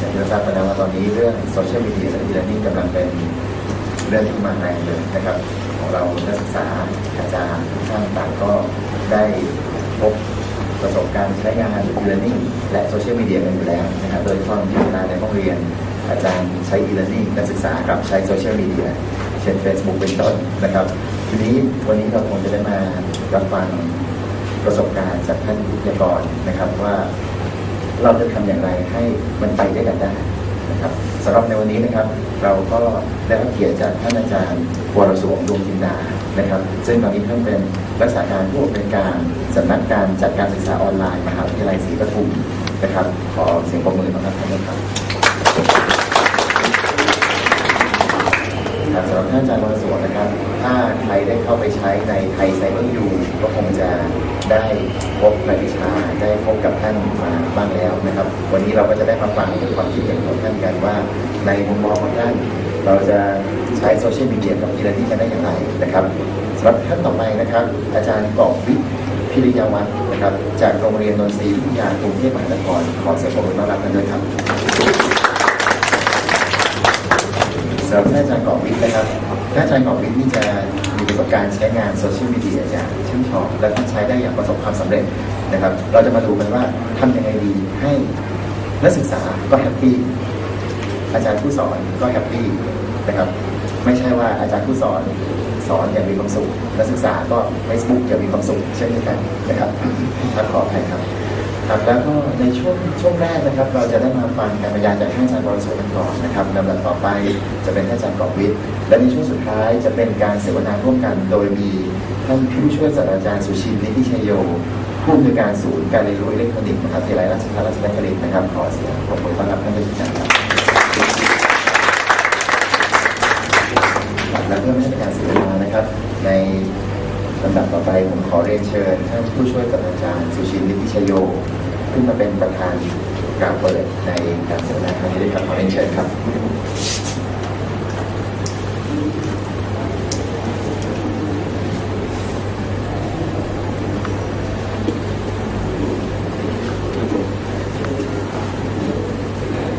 อย่างที่ทราบกันแล้วว่าตอนนี้เรื่องโซเชียลมีเดียและอีเลิร์นนิ่งกำลังเป็นเรื่องที่มาแรงเลยนะครับของเรานักศึกษาอาจารย์ทุกท่านต่างก็ได้พบประสบการณ์ใช้งานอีเลิร์นนิ่งและโซเชียลมีเดียกันอยู่แล้วนะครับโดยความที่เวลาในห้องเรียนอาจารย์ใช้อีเลิร์นนิ่งนักศึกษากลับใช้โซเชียลมีเดียเช่น Facebook เป็นต้นนะครับทีนี้วันนี้เราคงจะได้มารับฟังประสบการณ์จากท่านวิทยากรนะครับว่าเราจะทำอย่างไรให้มันไปด้วยกันได้นะครับสำหรับในวันนี้นะครับเราก็ได้รับเกียรติจากท่านอาจารย์วรสวงดวงจินดานะครับซึ่งตอนนี้ท่านเป็นรักษาการผู้อำนวยการสำนักการจัดการศึกษาออนไลน์มหาวิทยาลัยศรีปทุมนะครับขอเสียงปรบมือต้อนรับท่านด้วยครับสำหรับท่านอาจารย์วรสวงนะครับถ้าใครได้เข้าไปใช้ในไทยไซเบอร์ยูก็คงจะได้พบรายวิชาได้พบกับท่านมาบ้างแล้วนะครับวันนี้เราก็จะได้มาฟังความคิดเห็นของท่านกันว่าในมุมมองของท่านเราจะใช้โซเชียลมีเดียกับอีเลิร์นนิ่งกันได้อย่างไรนะครับสำหรับท่านต่อไปนะครับอาจารย์กอบวิทย์พิริยวัฒน์นะครับจากโรงเรียนนนทรีวิทยากรุงเทพมหานครขอเสียงปรบมือต้อนรับท่านด้วยครับสำหรับท่านอาจารย์กอบวิทย์นะครับท่านอาจารย์กอบวิทย์นี่จะประสบการณ์ใช้งานโซเชียลมีเดียอย่างชื่นชอบและท่านใช้ได้อย่างประสบความสำเร็จนะครับเราจะมาดูกันว่าทำยังไงดีให้นักศึกษาก็แฮปปี้อาจารย์ผู้สอนก็แฮปปี้นะครับไม่ใช่ว่าอาจารย์ผู้สอนสอนอย่างมีความสุขนักศึกษาก็ Facebook อย่างมีความสุขเช่นเดียวกันนะครับท่านขออภัยครับครับแล้วก็ในช่วงแรกนะครับเราจะได้มาฟังการบรรยายจากท่านอาจารย์วรสวงกันก่อนนะครับลำดับต่อไปจะเป็นท่านอาจารย์กอบวิทย์และในช่วงสุดท้ายจะเป็นการเสวนาร่วมกันโดยมีท่านผู้ช่วยศาสตราจารย์สุชินนิติชัยโยผู้อำนวยการศูนย์การเรียนรู้อิเล็กทรอนิกส์มหาวิทยาลัยราชภัฏราชนครินทร์นะครับขอเสียงปรบมือต้อนรับท่านอาจารย์ครับและเพื่อไม่ให้เป็นการเสวนานะครับในลำดับต่อไปผมขอเรียนเชิญท่านผู้ช่วยศาสตราจารย์สุชินนิติชัยโยขึ้นมาเป็นประธานกล่าวเปิดในการเสวนาครั้งนี้ด้วยครับขอเรียนเชิญครับ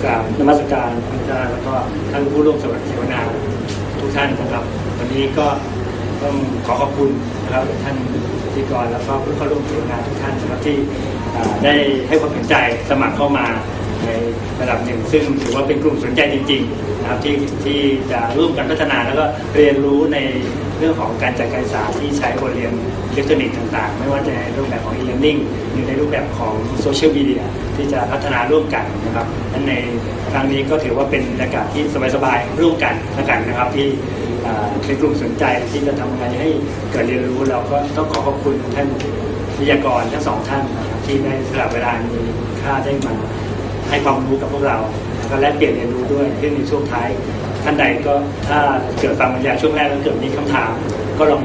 กราบนมัสการท่านอาจารย์แล้วก็ท่านผู้ร่วมสวนาทุกท่านนะครับวันนี้ก็ต้องขอขอบคุณนะครับท่านพิธีกรแล้วก็ผู้เข้าร่วมเสวนาทุกท่านนะครับที่ได้ให้ความสนใจสมัครเข้ามาในระดับหนึ่งซึ่งถือว่าเป็นกลุ่มสนใจจริงๆนะครับที่จะร่วมกันพัฒนาแล้วก็เรียนรู้ในเรื่องของการจัดการศึกษาที่ใช้บทเรียนอิเล็กทรอนิกส์ต่างๆไม่ว่าจะในรูปแบบของ e-learning หรือในรูปแบบของโซเชียลมีเดียที่จะพัฒนาร่วมกันนะครับนั้นในครั้งนี้ก็ถือว่าเป็นบรรยากาศที่สบายๆร่วมกันนะครับที่เป็นกลุ่มสนใจที่จะทำงานให้เกิดเรียนรู้เราก็ต้องขอขอบคุณท่านวิทยากรทั้งสองท่านที่ได้สละเวลามีค่าได้มาให้ความรู้กับพวกเราแล้วแลกเปลี่ยนเรียนรู้ด้วยซึ่งในช่วงท้ายท่านใดก็ถ้าเกิดฟังบรรยายช่วงแรกแล้วเกิดมีคำถามก็ลอง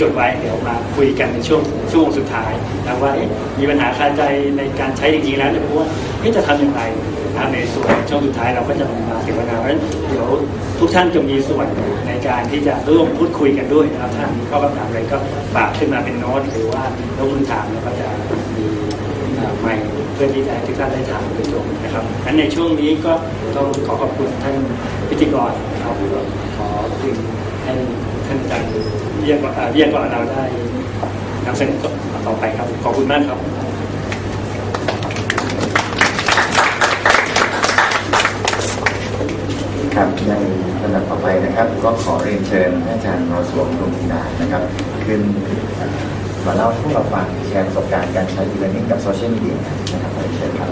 จดไว้เดี๋ยวมาคุยกันในช่วงสุดท้ายนะว่ามีปัญหาคาใจในการใช้จริงๆแล้วเนี่ยเพราะว่าจะทำอย่างไรในส่วนช่วงสุดท้ายเราก็จะมาเสวนาเพราะฉะนั้นเดี๋ยวทุกท่านจะมีส่วนในการที่จะร่วมพูดคุยกันด้วยนะครับถ้ามีข้อคำถามอะไรก็ฝากขึ้นมาเป็นโน้ตหรือว่าแล้วคุณถามเราก็จะมีใหม่เพื่อที่จะให้ทุกท่านได้ถามโดยตรงนะครับงั้นในช่วงนี้ก็ต้องขอขอบคุณท่านพิธีกรนะครับขอถึงท่านอาจารย์เรียกว่าเราได้นำเสนอต่อไปครับขอบคุณมากครับครับในระดับต่อไปนะครับก็ขอเรียนเชิญอาจารย์วรสวงดวงจินดานะครับขึ้นมาเล่าให้พวกเราฟังแชร์ประสบการณ์การใช้อีเลิร์นนิ่งกับโซเชียลมีเดียนะครับขอเชิญครับ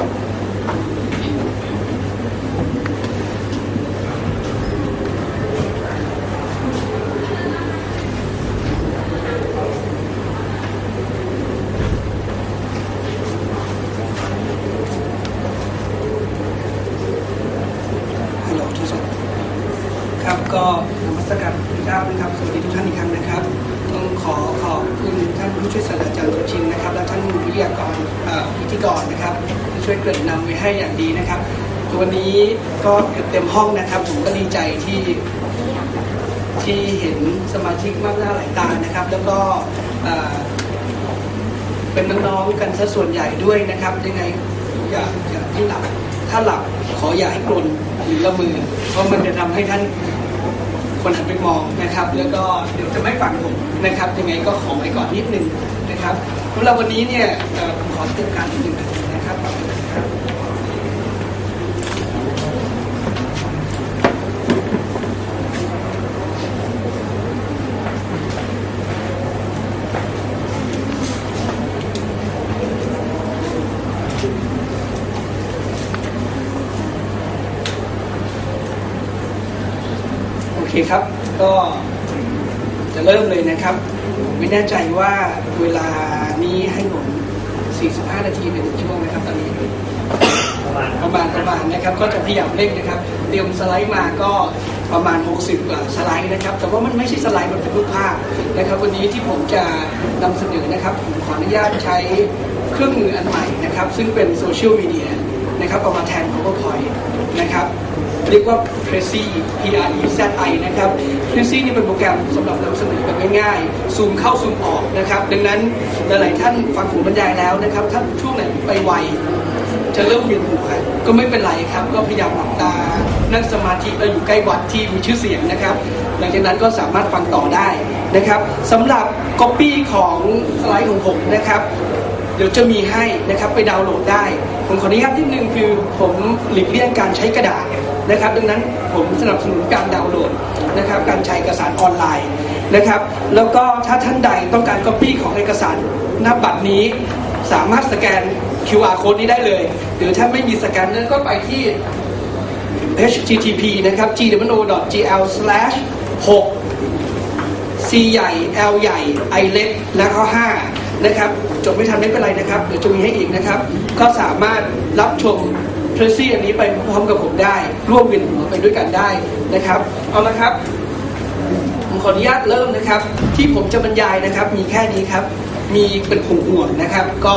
วันนี้ก็เต็มห้องนะครับผมก็ดีใจที่เห็นสมาชิกมากหน้าหลายตานะครับแล้วก็เป็นน้องๆกันซะส่วนใหญ่ด้วยนะครับยังไง อย่าให้หลับถ้าหลับขออย่าให้กลนหรือละเมอเพราะมันจะทำให้ท่านคนหันไปมองนะครับแล้วก็เดี๋ยวจะไม่ฟังผมนะครับยังไงก็ขอไว้ก่อนนิดนึงนะครับสำหรับวันนี้เนี่ยผมขอเตือนการนิดนึงนะครับครับก็จะเริ่มเลยนะครับไม่แน่ใจว่าเวลานี้ให้ผม45นาทีเป็นช่วงนะครับตอนนี้ประมาณนะครับก็จะพยายามเร่งนะครับเตรียมสไลด์มาก็ประมาณ60กว่าสไลด์นะครับแต่ว่ามันไม่ใช่สไลด์มันเป็นรูปภาพนะครับวันนี้ที่ผมจะนำเสนอนะครับผมขออนุญาตใช้เครื่องมืออันใหม่นะครับซึ่งเป็นโซเชียลมีเดียนะครับเอามาแทน PowerPoint นะครับเรียกว่า Prezi Prezi นะครับ Prezi นี่เป็นโปรแกรมสำหรับนำเสนอแบบง่ายๆซูมเข้าซูมออกนะครับดังนั้นหลายๆท่านฟังผมบรรยายแล้วนะครับถ้าช่วงไหนไปไวจะเริ่มเวียนหัวก็ไม่เป็นไรครับก็พยายามหลับตานั่งสมาธิเราอยู่ใกล้วัดที่มีชื่อเสียงนะครับหลังจากนั้นก็สามารถฟังต่อได้นะครับสำหรับ Copy ของสไลด์ของผมนะครับเดี๋ยวจะมีให้นะครับไปดาวน์โหลดได้ผมขออนุญาตนิดนึงคือผมหลีกเลี่ยงการใช้กระดาษนะครับดังนั้นผมสนับสนุนการดาวน์โหลดนะครับการใช้เอกสารออนไลน์นะครับแล้วก็ถ้าท่านใดต้องการ Copy ของเอกสารหน้าบัตรนี้สามารถสแกน QR Code นี้ได้เลยหรือถ้าไม่มีสแกนนั้นก็ไปที่ http นะครับ gwo.gl/6c_l_i_5นะครับจบไม่ทันไม่เป็นไรนะครับเดี๋ยวจะมีให้อีกนะครับก็สามารถรับชมเพรสซี่อันนี้ไปพร้อมกับผมได้ร่วมเวียนหัวไปด้วยกันได้นะครับเอาละครับผมขออนุญาตเริ่มนะครับที่ผมจะบรรยายนะครับมีแค่นี้ครับมีเป็นห่วงๆนะครับก็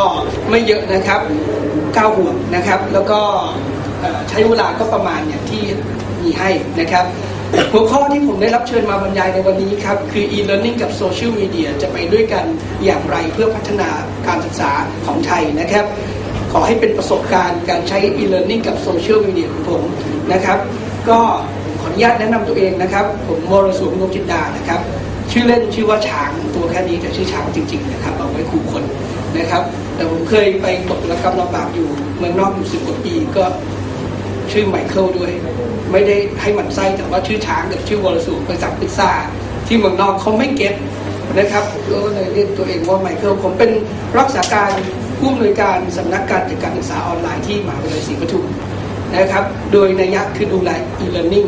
ไม่เยอะนะครับ9ห่วงนะครับแล้วก็ใช้เวลาก็ประมาณอย่างที่มีให้นะครับหัวข้อที่ผมได้รับเชิญมาบรรยายในวันนี้ครับคือ e-learning กับ social media จะไปด้วยกันอย่างไรเพื่อพัฒนาการศึกษาของไทยนะครับขอให้เป็นประสบการณ์การใช้ e-learning กับ social media ของผมนะครับก็ขออนุญาตแนะนำตัวเองนะครับผมวรสุร นพจินดานะครับชื่อเล่นชื่อว่าช้างตัวแค่นี้แต่ชื่อช้างจริงๆนะครับเอาไว้ขู่คนนะครับแต่ผมเคยไปตกระกำลำบากอยู่เมืองนอกอยู่10 กว่าปีก็ชื่อไมเคิลด้วยไม่ได้ให้มันไส้แต่ว่าชื่อช้างกับชื่อวรสูรไปสั่งพิซซ่าที่เมืองนอกเขาไม่เก็ตนะครับก็เลยเรียกตัวเองว่าไมเคิลผมเป็นรักษาการผู้อำนวยการสำนักการจัดการศึกษาออนไลน์ที่มหาวิทยาลัยศรีปทุมนะครับโดยนัยยะคือดูแล e-learning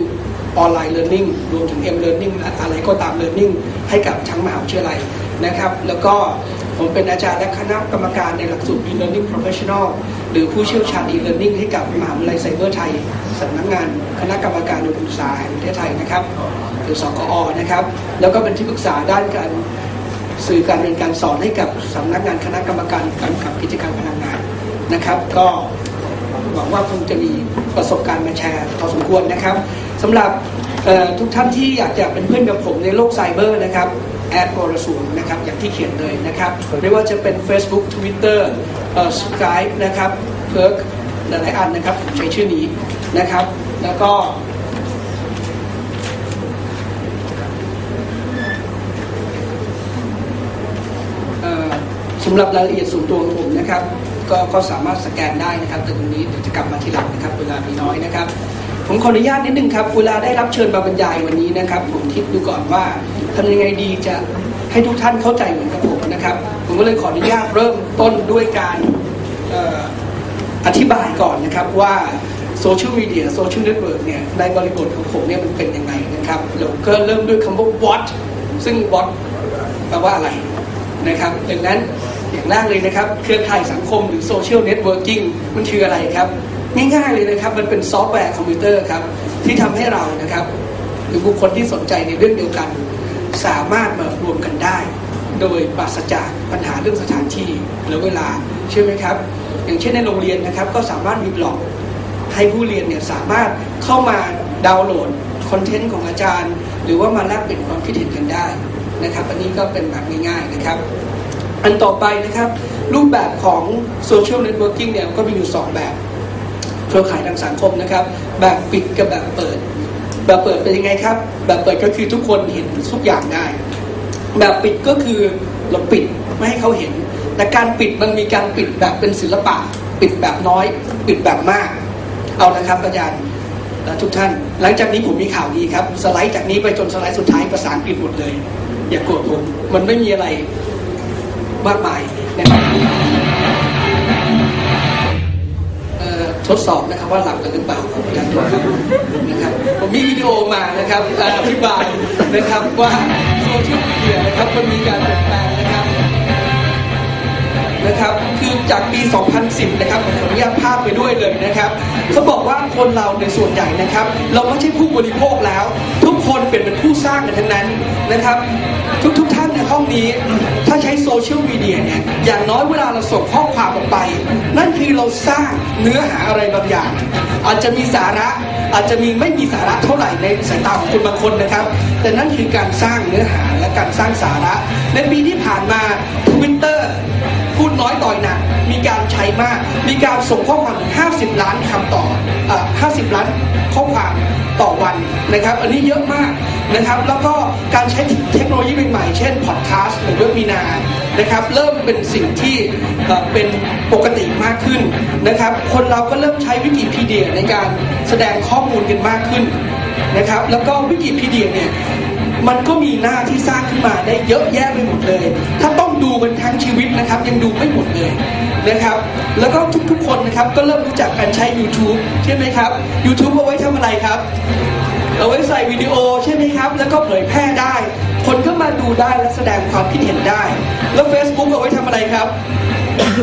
ออนไลน์ learning รวมถึง m-learning อะไรก็ตาม learning ให้กับทั้งมหาวิทยาลัยนะครับแล้วก็ผมเป็นอาจารย์และคณะกรรมการในหลักสูตร e-learning professional หรือผู้เชี่ยวชาญ e-learning ให้กับมหาวิทยาลัยไซเบอร์ไทยสำนักงานคณะกรรมการอุดมศึกษาแห่งประเทศไทยนะครับหรือสกอ.นะครับแล้วก็เป็นที่ปรึกษาด้านการสื่อการเรียนการสอนให้กับสำนักงานคณะกรรมการกำกับกิจการพลังงานนะครับก็หวังว่าคงจะมีประสบการณ์มาแชร์พอสมควรนะครับสำหรับทุกท่านที่อยากจะเป็นเพื่อนกับผมในโลกไซเบอร์นะครับ@วรสูรนะครับอย่างที่เขียนเลยนะครับไม่ว่าจะเป็น Facebook Twitter Skype นะครับเพิร์กหลายๆอันนะครับใช้ชื่อนี้นะครับแล้วก็สำหรับรายละเอียดส่วนตัวของผมนะครับก็สามารถสแกนได้นะครับแต่ตรงนี้เดี๋ยวจะกลับมาทีหลังนะครับเวลามีน้อยนะครับผมขออนุญาตนิดนึงครับเวลาได้รับเชิญมาบรรยายวันนี้นะครับผมคิดดูก่อนว่าทำยังไงดีจะให้ทุกท่านเข้าใจเหมือนกับผมนะครับผมก็เลยขออนุญาตเริ่มต้นด้วยการอธิบายก่อนนะครับว่าโซเชียลมีเดียโซเชียลเน็ตเวิร์กเนี่ยในบริบทของผมเนี่ยมันเป็นยังไงนะครับเราก็เริ่มด้วยคำว่า what ซึ่ง what แปลว่าอะไรนะครับดังนั้นอย่างแรกเลยนะครับเครือข่ายสังคมหรือโซเชียลเน็ตเวิร์กิ่งมันคืออะไรครับง่ายๆเลยนะครับมันเป็นซอฟต์แวร์คอมพิวเตอร์ครับที่ทำให้เรานะครับหรือบุคคลที่สนใจในเรื่องเดียวกันสามารถมารวมกันได้โดยปราศจากปัญหาเรื่องสถานที่หรือเวลาใช่ไหมครับอย่างเช่นในโรงเรียนนะครับก็สามารถมีบล็อกให้ผู้เรียนเนี่ยสามารถเข้ามาดาวน์โหลดคอนเทนต์ของอาจารย์หรือว่ามาแลกเปลี่ยนความคิดเห็นกันได้นะครับอันนี้ก็เป็นแบบง่ายๆนะครับอันต่อไปนะครับ รูปแบบของโซเชียลเน็ตเวิร์กิ่งเนี่ยก็มีอยู่2แบบเครือข่ายทางสังคมนะครับแบบปิดกับแบบเปิดแบบเปิดเป็นยังไงครับแบบเปิดก็คือทุกคนเห็นทุกอย่างได้แบบปิดก็คือเราปิดไม่ให้เขาเห็นแต่การปิดมันมีการปิดแบบเป็นศิลปะปิดแบบน้อยปิดแบบมากเอานะครับอาจารย์และทุกท่านหลังจากนี้ผมมีข่าวดีครับสไลด์จากนี้ไปจนสไลด์สุดท้ายภาษาอังกฤษหมดเลยอย่าโกรธผมมันไม่มีอะไรมากมายนะครับทดสอบนะครับว่าหลับกันหรือเปล่าของอาจารย์ครับนะครับผมมีวิดีโอมานะครับอธิบายนะครับว่าโซเชียลมีเดียนะครับมันมีการเปลี่ยนแปลงนะครับคือจากปี 2010 นะครับผมขออนุญาตภาพไปด้วยเลยนะครับเขาบอกว่าคนเราในส่วนใหญ่นะครับเราไม่ใช่ผู้บริโภคแล้วทุกคนเป็นผู้สร้างกันทั้งนั้นนะครับทุกท่านในห้องนี้ถ้าใช้โซเชียลมีเดียเนี่ยอย่างน้อยเวลาเราส่งข้อความออกไปนั่นคือเราสร้างเนื้อหาอะไรบางอย่างอาจจะมีสาระอาจจะมีไม่มีสาระเท่าไหร่ในสายตาของคนบางคนนะครับแต่นั่นคือการสร้างเนื้อหาและการสร้างสาระในปีที่ผ่านมา Twitterพูดน้อยต่อยหนักมีการใช้มากมีการส่งข้อความ50ล้านคำต่อ50ล้านข้อความต่อวันนะครับอันนี้เยอะมากนะครับแล้วก็การใช้เทคโนโลยีใหม่ๆเช่นพอดคาสต์หรือเว็บมีนานะครับเริ่มเป็นสิ่งที่เป็นปกติมากขึ้นนะครับคนเราก็เริ่มใช้วิกิพีเดียในการแสดงข้อมูลกันมากขึ้นนะครับแล้วก็วิกิพีเดียเนี่ยมันก็มีหน้าที่สร้างขึ้นมาได้เยอะแยะไปหมดเลยถ้าต้องดูกันทั้งชีวิตนะครับยังดูไม่หมดเลยนะครับแล้วก็ทุกคนนะครับก็เริ่มรู้จักการใช้ YouTube ใช่ไหมครับ YouTube เอาไว้ทำอะไรครับเอาไว้ใส่วิดีโอใช่ไหมครับแล้วก็เผยแพร่ได้คนก็มาดูได้และแสดงความคิดเห็นได้แล้ว Facebook เอาไว้ทำอะไรครับ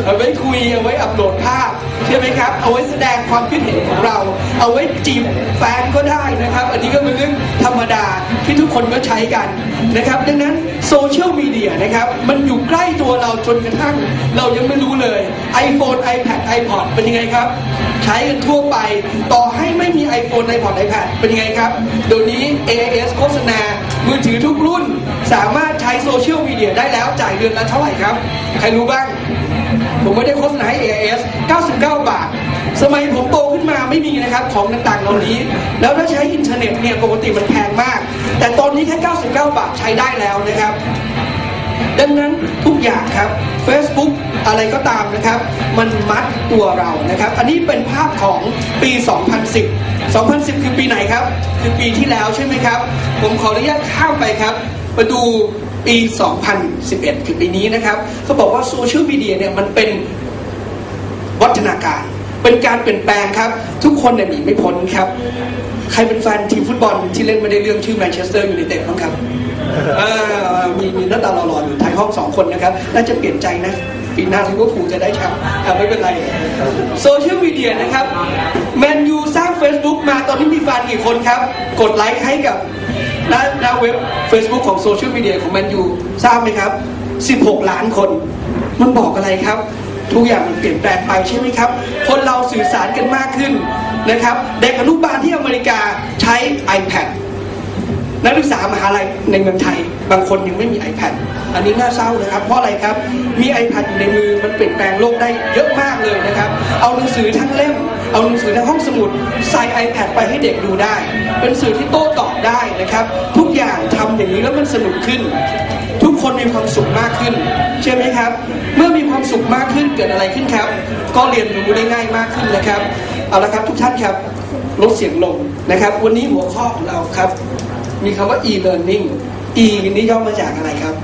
เอาไว้คุยเอาไว้อัปโหลดภาพใช่ไหมครับเอาไว้แสดงความคิดเห็นของเราเอาไว้จีบแฟนก็ได้นะครับอันนี้ก็เป็นเรื่องธรรมดาที่ทุกคนก็ใช้กันนะครับดังนั้นโซเชียลมีเดียนะครับมันอยู่ใกล้ตัวเราจนกระทั่งเรายังไม่รู้เลย iPhone iPad iPod เป็นยังไงครับใช้กันทั่วไปต่อให้ไม่มี iPhone iPod iPad เป็นยังไงครับเดี๋ยวนี้ AIS โฆษณามือถือทุกรุ่นสามารถใช้โซเชียลมีเดียได้แล้วจ่ายเดือนละเท่าไหร่ครับใครรู้บ้างผมไม่ได้โฆษณาให้ AIS 99 บาทสมัยผมโตขึ้นมาไม่มีนะครับของต่างๆเหล่านี้แล้วถ้าใช้อินเทอร์เน็ตเนี่ยปกติมันแพงมากแต่ตอนนี้แค่99 บาทใช้ได้แล้วนะครับดังนั้นทุกอย่างครับ Facebook อะไรก็ตามนะครับมันมัดตัวเรานะครับอันนี้เป็นภาพของปี 2010 2010 คือปีไหนครับคือปีที่แล้วใช่ไหมครับผมขออนุญาตข้ามไปครับมาดูปี 2011 คือปีนี้นะครับเขาบอกว่าโซเชียลมีเดียเนี่ยมันเป็นวัฒนาการเป็นการเปลี่ยนแปลงครับทุกคนเนี่ยหนีไม่พ้นครับใครเป็นแฟนทีมฟุตบอลที่เล่นไม่ได้เรื่องชื่อแมนเชสเตอร์ยูไนเต็ดบ้างครับมีหน้าตาหล่อๆอยู่ท้ายห้อง2คนนะครับน่าจะเปลี่ยนใจนะปีหน้าลิเวอร์พูลจะได้แชมป์ไม่เป็นไรโซเชียลมีเดียนะครับแมนยูสร้าง Facebook มาตอนนี้มีแฟนกี่คนครับกดไลค์ให้กับหน้าเว็บ Facebook ของโซเชียลมีเดียของแมนยูทราบไหมครับ16ล้านคนมันบอกอะไรครับทุกอย่างมันเปลี่ยนแปลงไปใช่ไหมครับคนเราสื่อสารกันมากขึ้นนะครับเด็กอนุบาลที่อเมริกาใช้ iPad นักศึกษามหาลัยในเมืองไทยบางคนยังไม่มี iPad อันนี้น่าเศร้านะครับเพราะอะไรครับมี iPad อยู่ในมือมันเปลี่ยนแปลงโลกได้เยอะมากเลยนะครับเอาหนังสือทั้งเล่มเอาหนังสือทั้งห้องสมุดใส่ iPad ไปให้เด็กดูได้เป็นสื่อที่โต้ตอบได้นะครับทุกอย่างทำอย่างนี้แล้วมันสนุกขึ้นทุกคนมีความสุขมากขึ้นใช่ไหมครับเมื่อมีความสุขมากขึ้นเกิดอะไรขึ้นครับก็เรียนรู้ได้ง่ายมากขึ้นนะครับเอาละครับทุกท่านครับลดเสียงลงนะครับวันนี้หัวข้อของเราครับมีคำว่า e-learning e นี่ย่อมาจากอะไรครับ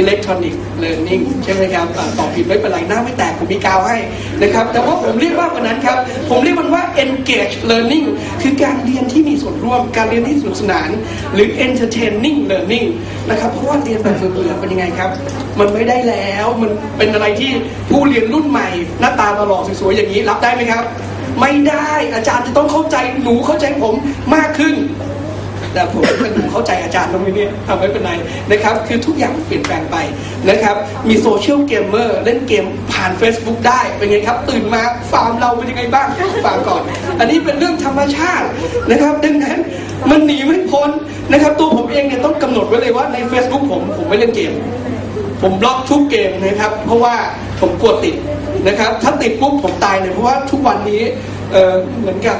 electronic learning ใช่ไหมครับตอบผิดไม่เป็นไรหน้าไม่แตกผมมีกาวให้นะครับแต่ว่าผมเรียกว่าวันนั้นครับผมเรียกมันว่า engage learning คือการเรียนที่มีส่วนร่วมการเรียนที่สนุกสนานหรือ entertaining learning นะครับเพราะว่าเรียนแบบเบื่อเป็นยังไงครับมันไม่ได้แล้วมันเป็นอะไรที่ผู้เรียนรุ่นใหม่หน้าตาหล่อสวยๆอย่างนี้รับได้ไหมครับไม่ได้อาจารย์จะต้องเข้าใจหนูเข้าใจผมมากขึ้นแต่ผมเป็นผู้เข้าใจอาจารย์ตรงนี้เนี่ยทำไว้เป็นไรนะครับคือทุกอย่างเปลี่ยนแปลงไปนะครับมีโซเชียลเกมเมอร์เล่นเกมผ่าน Facebook ได้เป็นไงครับตื่นมาฟาร์มเราเป็นยังไงบ้างฟังก่อนอันนี้เป็นเรื่องธรรมชาตินะครับดังนั้นมันหนีไม่พ้นนะครับตัวผมเองเนี่ยต้องกำหนดไว้เลยว่าใน Facebook ผมไม่เล่นเกม ผมบล็อกทุกเกมนะครับเพราะว่าผมกลัวติดนะครับถ้าติดปุ๊บผมตายเลยเพราะว่าทุกวันนี้เหมือนกับ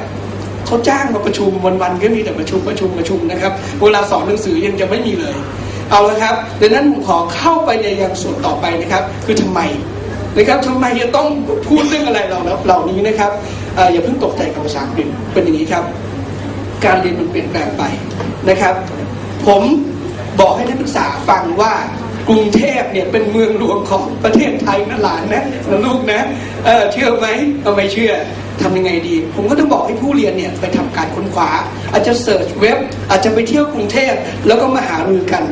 เขาจ้างมาประชุมวันๆก็มีแต่ประชุมนะครับเวลาสอนหนังสือยังจะไม่มีเลยเอาละครับดังนั้นผมขอเข้าไปในยังส่วนต่อไปนะครับคือทำไมนะครับทำไมจะต้องพูดเรื่องอะไรเราเหล่านี้นะครับอย่าเพิ่งตกใจกับภาษาอังกฤษเป็นอย่างนี้ครับการเรียนมันเปลี่ยนแปลงไปนะครับผมบอกให้นักศึกษาฟังว่ากรุงเทพเนี่ยเป็นเมืองหลวงของประเทศไทยนะหลานนะลูกนะเชื่อไหมเอาไม่เชื่อทำยังไงดีผมก็ต้องบอกให้ผู้เรียนเนี่ยไปทำการค้นคว้าอาจจะเสิร์ชเว็บอาจจะไปเที่ยวกรุงเทพแล้วก็มาหารือกัน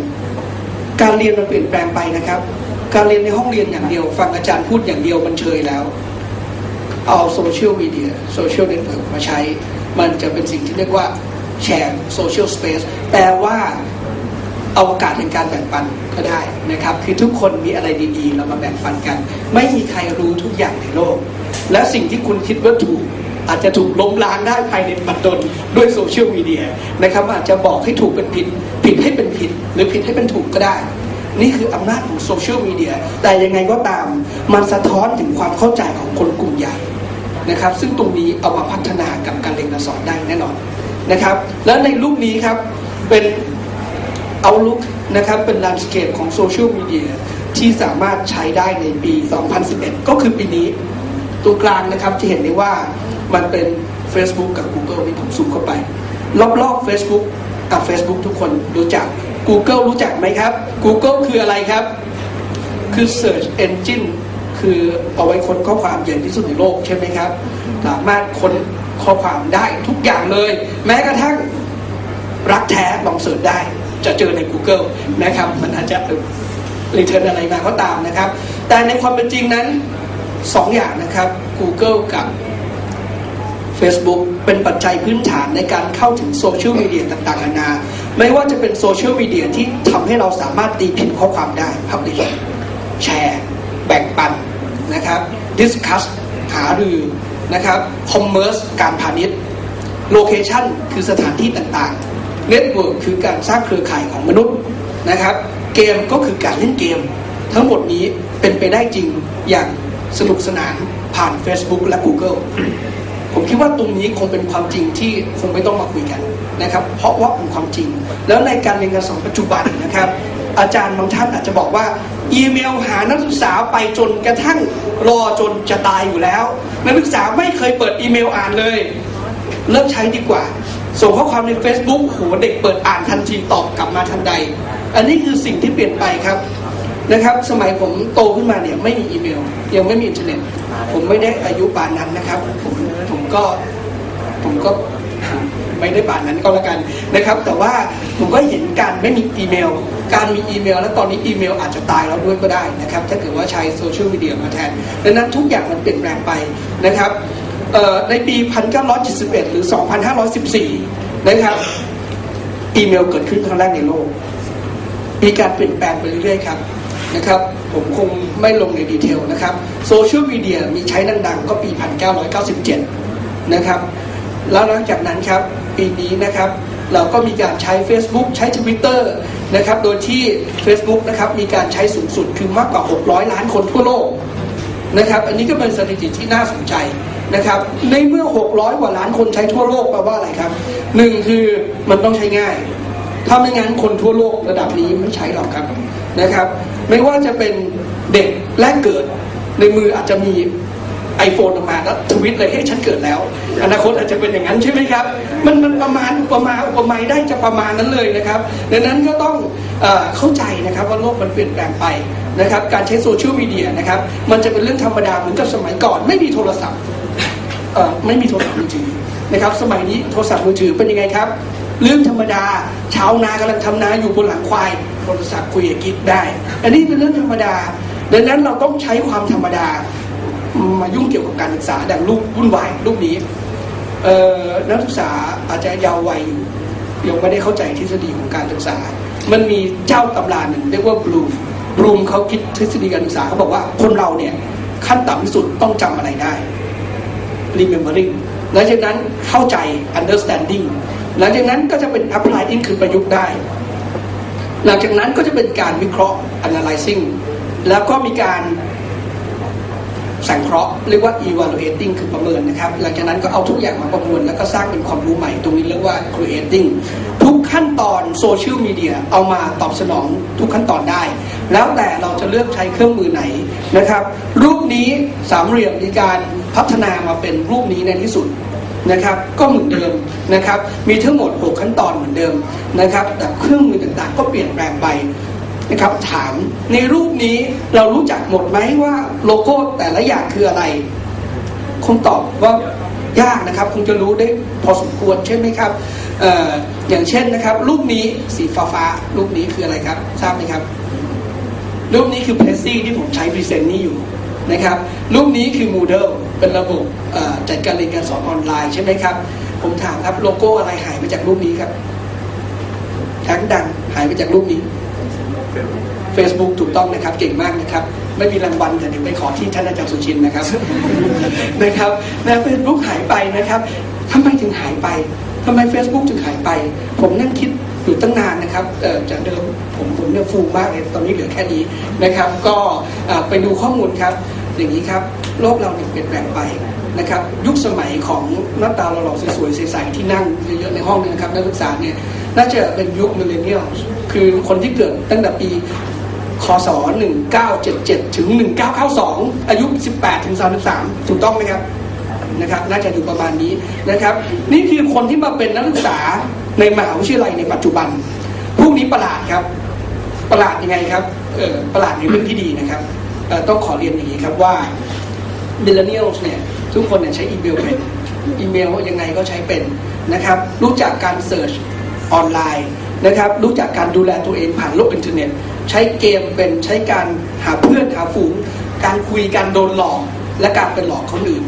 การเรียนมันเปลี่ยนแปลงไปนะครับการเรียนในห้องเรียนอย่างเดียวฟังอาจารย์พูดอย่างเดียวมันเชยแล้วเอาโซเชียลมีเดียโซเชียลเน็ตเวิร์กมาใช้มันจะเป็นสิ่งที่เรียกว่าแชร์โซเชียลสเปซแต่ว่าอวกาศแห่งการแบ่งปันก็ได้นะครับคือทุกคนมีอะไรดีๆเรามาแบ่งปันกันไม่มีใครรู้ทุกอย่างในโลกและสิ่งที่คุณคิดว่าถูกอาจจะถูกล้มล้างได้ภายในปัจจุบันด้วยโซเชียลมีเดียนะครับอาจจะบอกให้ถูกเป็นผิดผิดให้เป็นผิดหรือผิดให้เป็นถูกก็ได้นี่คืออำนาจของโซเชียลมีเดียแต่ยังไงก็ตามมันสะท้อนถึงความเข้าใจของคนกลุ่มใหญ่นะครับซึ่งตรงนี้เอามาพัฒนากับการเรียนการสอนได้แน่นอนนะครับและในรูปนี้ครับเป็นOutlook นะครับเป็น landscape ของโซเชียลมีเดียที่สามารถใช้ได้ในปี2011ก็คือปีนี้ตัวกลางนะครับที่เห็นได้ว่ามันเป็น Facebook กับ Google ที่ผมซูมเข้าไปรอบๆ Facebook กับ Facebook ทุกคนรู้จัก Google รู้จักไหมครับ Google คืออะไรครับคือ Search Engine คือเอาไว้ค้นข้อความใหญ่ที่สุดในโลกใช่ไหมครับสามารถค้นข้อความได้ทุกอย่างเลยแม้กระทั่งรักแท้ลองเสิร์ชได้จะเจอใน Google นะครับมันอาจจะรีเทิร์นอะไรมาก็ตามนะครับแต่ในความเป็นจริงนั้น2 อย่างนะครับ Google กับ Facebook เป็นปัจจัยพื้นฐานในการเข้าถึงโซเชียลมีเดียต่างๆนานาไม่ว่าจะเป็นโซเชียลมีเดียที่ทำให้เราสามารถตีพิมพ์ข้อความได้พับลิชแชร์แบ่งปันนะครับดิสคัสหารือนะครับคอมเมอร์สการพาณิชย์โลเคชั่นคือสถานที่ต่างๆเน็ตเวิร์กคือการสร้างเครือข่ายของมนุษย์นะครับเกมก็คือการเล่นเกมทั้งหมดนี้เป็นไปได้จริงอย่างสนุกสนานผ่าน Facebook และ Google ผมคิดว่าตรงนี้คงเป็นความจริงที่คงไม่ต้องมาคุยกันนะครับเพราะว่าเป็นความจริงแล้วในการเรียนการสอนปัจจุบันนะครับอาจารย์บางท่านอาจจะบอกว่าอีเมลหานักศึกษาไปจนกระทั่งรอจนจะตายอยู่แล้วนักศึกษาไม่เคยเปิดอีเมลอ่านเลยเลิกใช้ดีกว่าส่งข้อความใน Facebook โหเด็กเปิดอ่านทันทีตอบกลับมาทันใดอันนี้คือสิ่งที่เปลี่ยนไปครับนะครับสมัยผมโตขึ้นมาเนี่ยไม่มีอีเมลยังไม่มีอินเทอร์เน็ตผมไม่ได้อายุป่านนั้นนะครับผมก็ไม่ได้ป่านนั้นก็แล้วกันนะครับแต่ว่าผมก็เห็นการไม่มีอีเมลการมีอีเมลและตอนนี้อีเมลอาจจะตายแล้วด้วยก็ได้นะครับถ้าเกิดว่าใช้โซเชียลมีเดียมาแทนดังนั้นทุกอย่างมันเปลี่ยนแปลงไปนะครับในปี1971หรือ2514นะครับอีเมลเกิดขึ้นครั้งแรกในโลกมีการเปลี่ยนแปลงไปเรื่อยๆครับนะครับผมคงไม่ลงในดีเทลนะครับโซเชียลมีเดียมีใช้ดังๆก็ปี1997นะครับแล้วหลังจากนั้นครับปีนี้นะครับเราก็มีการใช้ Facebook ใช้ Twitter นะครับโดยที่ Facebook นะครับมีการใช้สูงสุดคือมากกว่า600ล้านคนทั่วโลกนะครับอันนี้ก็เป็นสถิติที่น่าสนใจนะครับในเมื่อ600กว่าล้านคนใช้ทั่วโลกแปลว่าอะไรครับ1คือมันต้องใช้ง่ายถ้าไม่งั้นคนทั่วโลกระดับนี้ไม่ใช้หรอกครับนะครับไม่ว่าจะเป็นเด็กแรกเกิดในมืออาจจะมี iPhone ออกมาแล้วทวิตเลยให้ฉันเกิดแล้วอนาคตอาจจะเป็นอย่างนั้นใช่ไหมครับมันประมาณได้จะประมาณนั้นเลยนะครับดังนั้นก็ต้องเข้าใจนะครับว่าโลกมันเปลี่ยนแปลงไปนะครับการใช้โซเชียลมีเดียนะครับมันจะเป็นเรื่องธรรมดาเหมือนกับสมัยก่อนไม่มีโทรศัพท์มือถือนะครับสมัยนี้โทรศัพท์มือถือเป็นยังไงครับเรื่องธรรมดาชาวนากำลังทำนาอยู่บนหลังควายโทรศัพท์คุยกับกิ๊กได้อันนี้เป็นเรื่องธรรมดาดังนั้นเราต้องใช้ความธรรมดามายุ่งเกี่ยวกับการศึกษาดังลูกวุ่นวายลูกนี้นักศึกษาอาจจะยาววัยยังไม่ได้เข้าใจทฤษฎีของการศึกษามันมีเจ้าตำราหนึ่งเรียกว่าบลูมเขาคิดทฤษฎีการศึกษาเขาบอกว่าคนเราเนี่ยขั้นต่ำที่สุดต้องจำอะไรได้remembering หลังจากนั้นเข้าใจ understanding หลังจากนั้นก็จะเป็น applying คือประยุกต์ได้หลังจากนั้นก็จะเป็นการวิเคราะห์ analyzing แล้วก็มีการสังเคราะห์เรียกว่า evaluating คือประเมินนะครับหลังจากนั้นก็เอาทุกอย่างมาประมวลแล้วก็สร้างเป็นความรู้ใหม่ตรงนี้เรียกว่า creating ทุกขั้นตอนโซเชียลมีเดียเอามาตอบสนองทุกขั้นตอนได้แล้วแต่เราจะเลือกใช้เครื่องมือไหนนะครับรูปนี้สามเหลี่ยมมีการพัฒนามาเป็นรูปนี้ในที่สุดนะครับก็เหมือนเดิมนะครับมีทั้งหมด6ขั้นตอนเหมือนเดิมนะครับแต่เครื่องมือต่างๆก็เปลี่ยนแปลงไปนะครับถามในรูปนี้เรารู้จักหมดไหมว่าโลโก้แต่ละอย่างคืออะไรคงตอบว่ายากนะครับคงจะรู้ได้พอสมควรใช่ไหมครับอย่างเช่นนะครับรูปนี้สีฟ้าๆรูปนี้คืออะไรครับทราบไหมครับรูปนี้คือ Prezi ที่ผมใช้พรีเซนต์นี่อยู่นะครับรูปนี้คือ Moodle เป็นระบบจัดการเรียนการสอนออนไลน์ใช่ไหมครับผมถามครับโลโก้อะไรหายไปจากรูปนี้ครับทั้งดังหายไปจากรูปนี้Facebook ถูกต้องนะครับเก่งมากนะครับไม่มีรางวัลแต่เดี๋ยวไปขอที่ท่านอาจารย์สุชินนะครับ นะครับนะ Facebook หายไปนะครับทำไมถึงหายไปทำไม Facebook ถึงหายไปผมนั่งคิดอยู่ตั้งนานนะครับจากเดิมผมเนี่ยฟูมากเลยตอนนี้เหลือแค่นี้นะครับก็ไปดูข้อมูลครับอย่างนี้ครับโลกเราเปลี่ยนแปลงไปนะครับยุคสมัยของหน้าตาหล่อๆสวยๆใสๆที่นั่งเยอะๆในห้องนะครับนักศึกษาเนี่ยน่าจะเป็นยุคมิลเลนเนียลคือคนที่เกิดตั้งแต่ปีค.ศ. 1977 ถึง 1992 อายุ 18 ถึง 33 ถูกต้องไหมครับนะครับน่าจะอยู่ประมาณนี้นะครับนี่คือคนที่มาเป็นนักศึกษาในมหาวิทยาลัยในปัจจุบันพวกนี้ประหลาดครับประหลาดยังไงครับประหลาดในเรื่องที่ดีนะครับต้องขอเรียนอย่างนี้ครับว่ามิลเลนเนียลเนี่ยทุกคนเนี่ยใช้อีเมลเป็นอีเมลยังไงก็ใช้เป็นนะครับรู้จักการเสิร์ชออนไลน์นะครับรู้จักการดูแลตัวเองผ่านโลกอินเทอร์เน็ตใช้เกมเป็นใช้การหาเพื่อนหาฝูงการคุยการโดนหลอกและการเป็นหลอกคนอื่น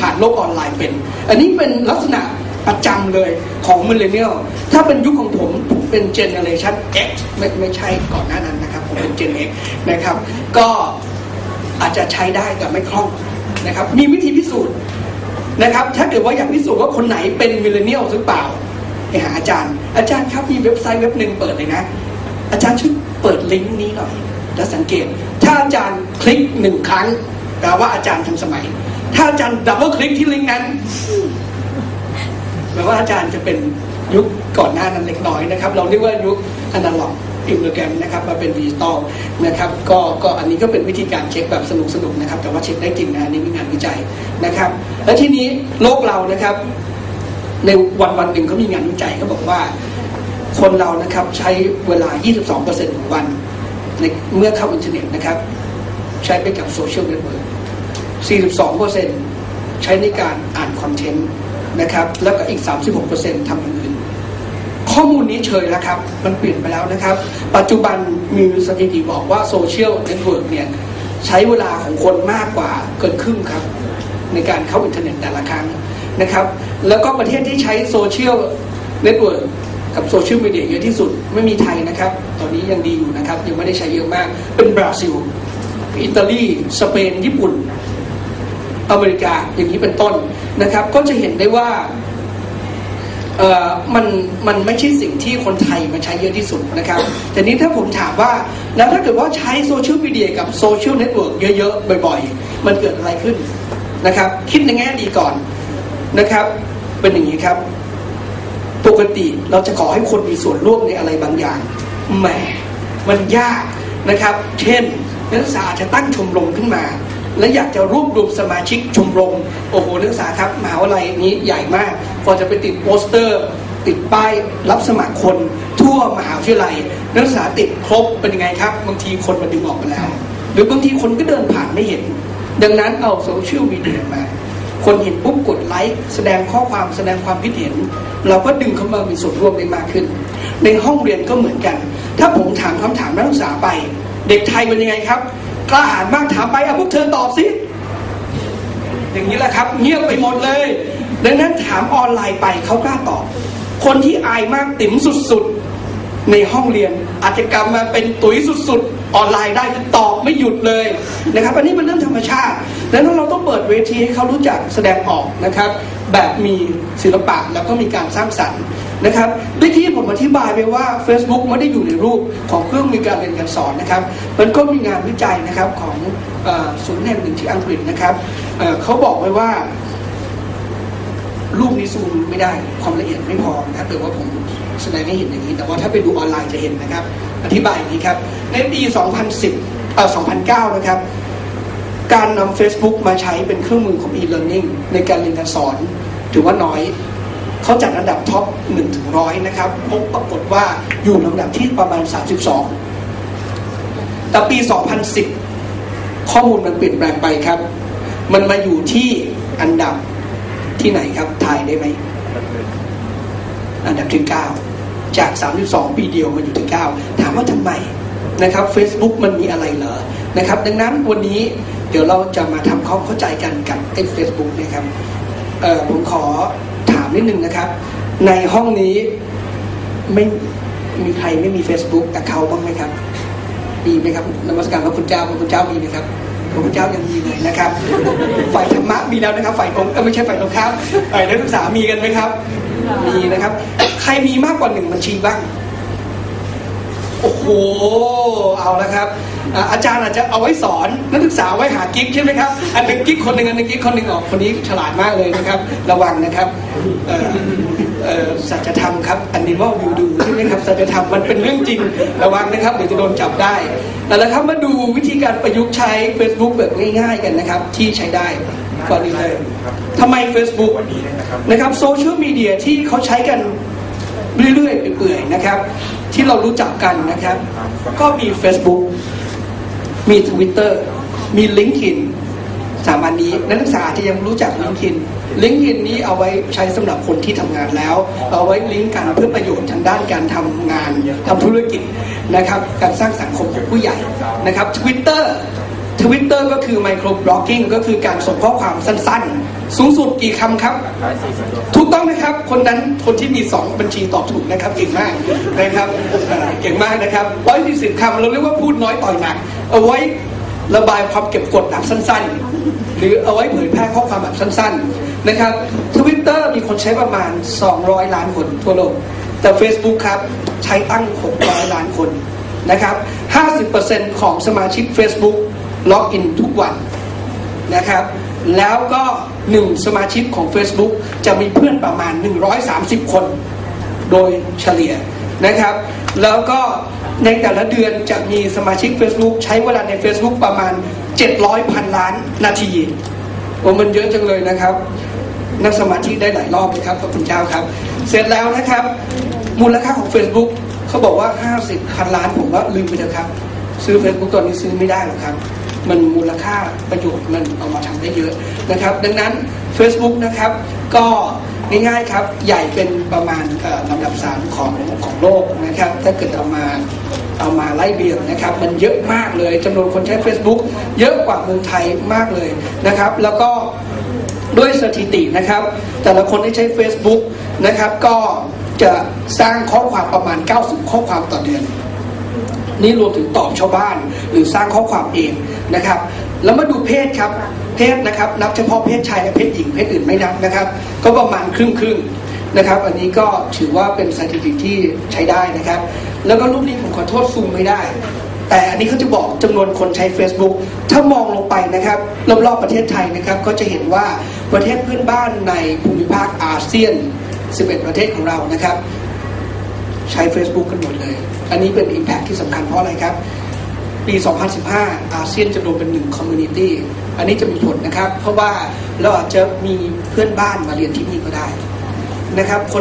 ผ่านโลกออนไลน์เป็นอันนี้เป็นลักษณะประจำเลยของมิลเลนเนียลถ้าเป็นยุคของผมเป็นเจเนอเรชั่น X ไม่ใช่ก่อนหน้านั้นนะครับผมเป็นเจน X นะครับก็อาจจะใช้ได้แต่ไม่คล่องนะครับมีวิธีพิสูจน์นะครับถ้าเกิดว่าอยากพิสูจน์ว่าคนไหนเป็นมิลเลนเนียลหรือเปล่าไปหาอาจารย์ครับมีเว็บไซต์เว็บหนึ่งเปิดเลยนะอาจารย์ช่วยเปิดลิงก์นี้หน่อยแล้วสังเกตถ้าอาจารย์คลิกหนึ่งครั้งแปลว่าอาจารย์ทันสมัยถ้าอาจารย์ดับเบิลคลิกที่ลิงก์นั้นแปลว่าอาจารย์จะเป็นยุคก่อนหน้านั้นเล็กน้อยนะครับเราเรียกว่ายุคอนาล็อกอินโฟแกรมนะครับมาเป็นดิจิตอลนะครับก็อันนี้ก็เป็นวิธีการเช็คแบบสนุกๆนะครับแต่ว่าเช็คได้จริงนะอันนี้มีงานวิจัยนะครับและทีนี้โลกเรานะครับในวันหนึ่งเขามีงานวิจัยเขาบอกว่าคนเรานะครับใช้เวลา 22% ของวันในเมื่อเข้าอินเทอร์เน็ตนะครับใช้ไปกับโซเชียลเน็ตเวิร์ค 42% ใช้ในการอ่านคอนเทนต์นะครับแล้วก็อีก 36% ทำอย่างอื่นข้อมูลนี้เฉยแล้วครับมันเปลี่ยนไปแล้วนะครับปัจจุบันมีสถิติบอกว่าโซเชียลเน็ตเวิร์คเนี่ยใช้เวลาของคนมากกว่าเกินครึ่งครับในการเข้าอินเทอร์เน็ตแต่ละครั้งนะครับแล้วก็ประเทศที่ใช้โซเชียลเน็ตเวิร์คกับโซเชียลมีเดียเยอะที่สุดไม่มีไทยนะครับตอนนี้ยังดีอยู่นะครับยังไม่ได้ใช้เยอะมากเป็นบราซิลอิตาลีสเปนญี่ปุ่นอเมริกาอย่างนี้เป็นต้นนะครับก็จะเห็นได้ว่ามันไม่ใช่สิ่งที่คนไทยมาใช้เยอะที่สุดนะครับแต่นี้ถ้าผมถามว่าแล้วถ้าเกิดว่าใช้โซเชียลมีเดียกับโซเชียลเน็ตเวิร์คเยอะๆบ่อยๆมันเกิดอะไรขึ้นนะครับคิดในแง่ดีก่อนนะครับเป็นอย่างนี้ครับปกติเราจะขอให้คนมีส่วนร่วมในอะไรบางอย่างแหมมันยากนะครับเช่นนักศึกษาจะตั้งชมรมขึ้นมาและอยากจะรวบรวมสมาชิกชมรมโอ้โหนักศึกษาครับมหาวิทยาลัยนี้ใหญ่มากกว่าจะไปติดโปสเตอร์ติดป้ายรับสมัครคนทั่วมหาวิทยาลัยนักศึกษาติดครบเป็นยังไงครับบางทีคนมันดึงออกไปแล้วหรือบางทีคนก็เดินผ่านไม่เห็นดังนั้นเอาโซเชียลมีเดียมาคนเห็นปุ๊บกดไลค์แสดงข้อความแสดงความคิดเห็นเราก็ดึงเข้ามามีส่วนร่วมได้มากขึ้นในห้องเรียนก็เหมือนกันถ้าผมถามคำถามนักศึกษาไปเด็กไทยเป็นยังไงครับกล้าหาญมากถามไปพวกเธอตอบสิอย่างนี้แหละครับเงียบไปหมดเลยดังนั้นถามออนไลน์ไปเขากล้าตอบคนที่อายมากติ๋มสุด ในห้องเรียนอาจกรรมมาเป็นตุ๋ยสุดๆออนไลน์ได้จะตอบไม่หยุดเลยนะครับอันนี้มันเรื่องธรรมชาติแล้วเราต้องเปิดเวทีให้เขารู้จักแสดงออกนะครับแบบมีศิลปะแล้วก็มีการสร้างสรรค์นะครับเมื่อกี้ผมอธิบายไปว่า Facebook ไม่ได้อยู่ในรูปของเครื่องมือการเรียนการสอนนะครับมันก็มีงานวิจัยนะครับของศูนย์แห่งหนึ่งที่อังกฤษนะครับเขาบอกไว้ว่ารูปนี้ซูมไม่ได้ความละเอียดไม่พอนะครับแต่ว่าผมแสดงให้เห็นอย่างนี้แต่ว่าถ้าไปดูออนไลน์จะเห็นนะครับอธิบายอย่างนี้ครับในปี 2009 นะครับการนำ Facebook มาใช้เป็นเครื่องมือของ e-learning ในการเรียนการสอนถือว่าน้อยเขาจัดอันดับท็อป 1-100 นะครับพบปรากฏว่าอยู่ลำดับที่ประมาณ 32 แต่ปี 2010 ข้อมูลมันเปลี่ยนแปลงไปครับมันมาอยู่ที่อันดับที่ไหนครับทายได้ไหมอันดับที่ 9 จาก 32 ปีเดียวมาอยู่ที่ 9 ถามว่าทำไมนะครับ Facebook มันมีอะไรเหรอนะครับดังนั้นวันนี้เดี๋ยวเราจะมาทำความเข้าใจกันกับไอ้ Facebook นะครับผมขอถามนิดนึงนะครับในห้องนี้ไม่มีใครไม่มี Facebook แต่เขาบ้างไหมครับมีไหมครับนมัสการพระคุณเจ้าพระคุณเจ้ามีไหมครับพระคุณเจ้ายังมีเลยนะครับฝ่ายธรรมะมีแล้วนะครับฝ่ายองค์ไม่ใช่ฝ่ายตรงข้ามฝ่ายนักศึกษามีกันไหมครับมีนะครับใครมีมากกว่า1บัญชีบ้างโอ้โหเอาละครับอาจารย์อาจจะเอาไว้สอนนักศึกษาไว้หากิ๊กใช่ไหมครับอันหนึ่งกิ๊กคนหนึ่งอันหนึ่งกิ๊กคนหนึ่งออกคนนี้ฉลาดมากเลยนะครับระวังนะครับสัจธรรมครับอันนี้ว่าวิวดูใช่ไหมครับสัจธรรมมันเป็นเรื่องจริงระวังนะครับเดี๋ยวจะโดนจับได้แต่ละครับมาดูวิธีการประยุกต์ใช้ Facebook แบบง่ายๆกันนะครับที่ใช้ได้ก่อนนี้เลยทำไม Facebook นะครับโซเชียลมีเดียที่เขาใช้กันเรื่อยๆเปื่อยๆนะครับที่เรารู้จักกันนะครับก็มี Facebook มี Twitter มี LinkedIn สามอันนี้นักศึกษาที่ยังรู้จัก LinkedIn นี้เอาไว้ใช้สำหรับคนที่ทำงานแล้วเอาไว้ลิงก์กันเพื่อประโยชน์ทางด้านการทำงานทำธุรกิจนะครับการสร้างสังคมของผู้ใหญ่นะครับ Twitter ก็คือ microblogging ก็คือการส่งข้อความสั้นๆสูงสุดกี่คำครับถูกต้องนะครับคนนั้นคนที่มี2บัญชีตอบถูกนะครับเก่งมากนะครับเก่งมากนะครับ140คำเราเรียกว่าพูดน้อยต่อยหนักเอาไว้ระบายความเก็บกดแบบสั้นๆหรือเอาไว้เผยแพร่ข้อความแบบสั้นๆนะครับ Twitter มีคนใช้ประมาณ200ล้านคนทั่วโลกแต่ Facebook ครับใช้ตั้ง600ล้านคนนะครับ 50% ของสมาชิก Facebookล็อกอินทุกวันนะครับแล้วก็1สมาชิกของ Facebook จะมีเพื่อนประมาณ130คนโดยเฉลี่ยนะครับแล้วก็ในแต่ละเดือนจะมีสมาชิก Facebook ใช้เวลาใน Facebook ประมาณ 700,000 ล้านนาทีโอ้มันเยอะจังเลยนะครับนั่งสมาธิได้หลายรอบเลยครับขอบคุณเจ้าครับเสร็จแล้วนะครับมูลค่าของ Facebook เขาบอกว่า 50,000 ล้านผมว่าลืมไปแล้วครับซื้อ Facebook ตอนนี้ซื้อไม่ได้หรอกครับมันมูลค่าประโยชน์มันเอามาทำได้เยอะนะครับดังนั้น Facebook นะครับก็ง่ายๆครับใหญ่เป็นประมาณลำดับ3ของโลกนะครับถ้าเกิดเอามาไล่เรียงนะครับมันเยอะมากเลยจำนวนคนใช้ Facebook เยอะกว่าเมืองไทยมากเลยนะครับแล้วก็ด้วยสถิตินะครับแต่ละคนที่ใช้ Facebook นะครับก็จะสร้างข้อความประมาณ90ข้อความต่อเดือนนี่รวมถึงตอบชาวบ้านหรือสร้างข้อความเองนะครับแล้วมาดูเพศครับเพศนะครับนับเฉพาะเพศชายและเพศหญิงเพศอื่นไม่นับนะครับก็ประมาณครึ่งๆนะครับอันนี้ก็ถือว่าเป็นสถิติที่ใช้ได้นะครับแล้วก็รูปนี้ผมขอโทษซูมไม่ได้แต่อันนี้เขาจะบอกจำนวนคนใช้ Facebook ถ้ามองลงไปนะครับรอบๆประเทศไทยนะครับก็จะเห็นว่าประเทศเพื่อนบ้านในภูมิภาคอาเซียน11ประเทศของเรานะครับใช้ Facebook กันหมดเลยอันนี้เป็น impact ที่สำคัญเพราะอะไรครับปี 2015 อาเซียนจะรวมเป็น1 community อันนี้จะมีผลนะครับเพราะว่าเราอาจจะมีเพื่อนบ้านมาเรียนที่นี่ก็ได้นะครับค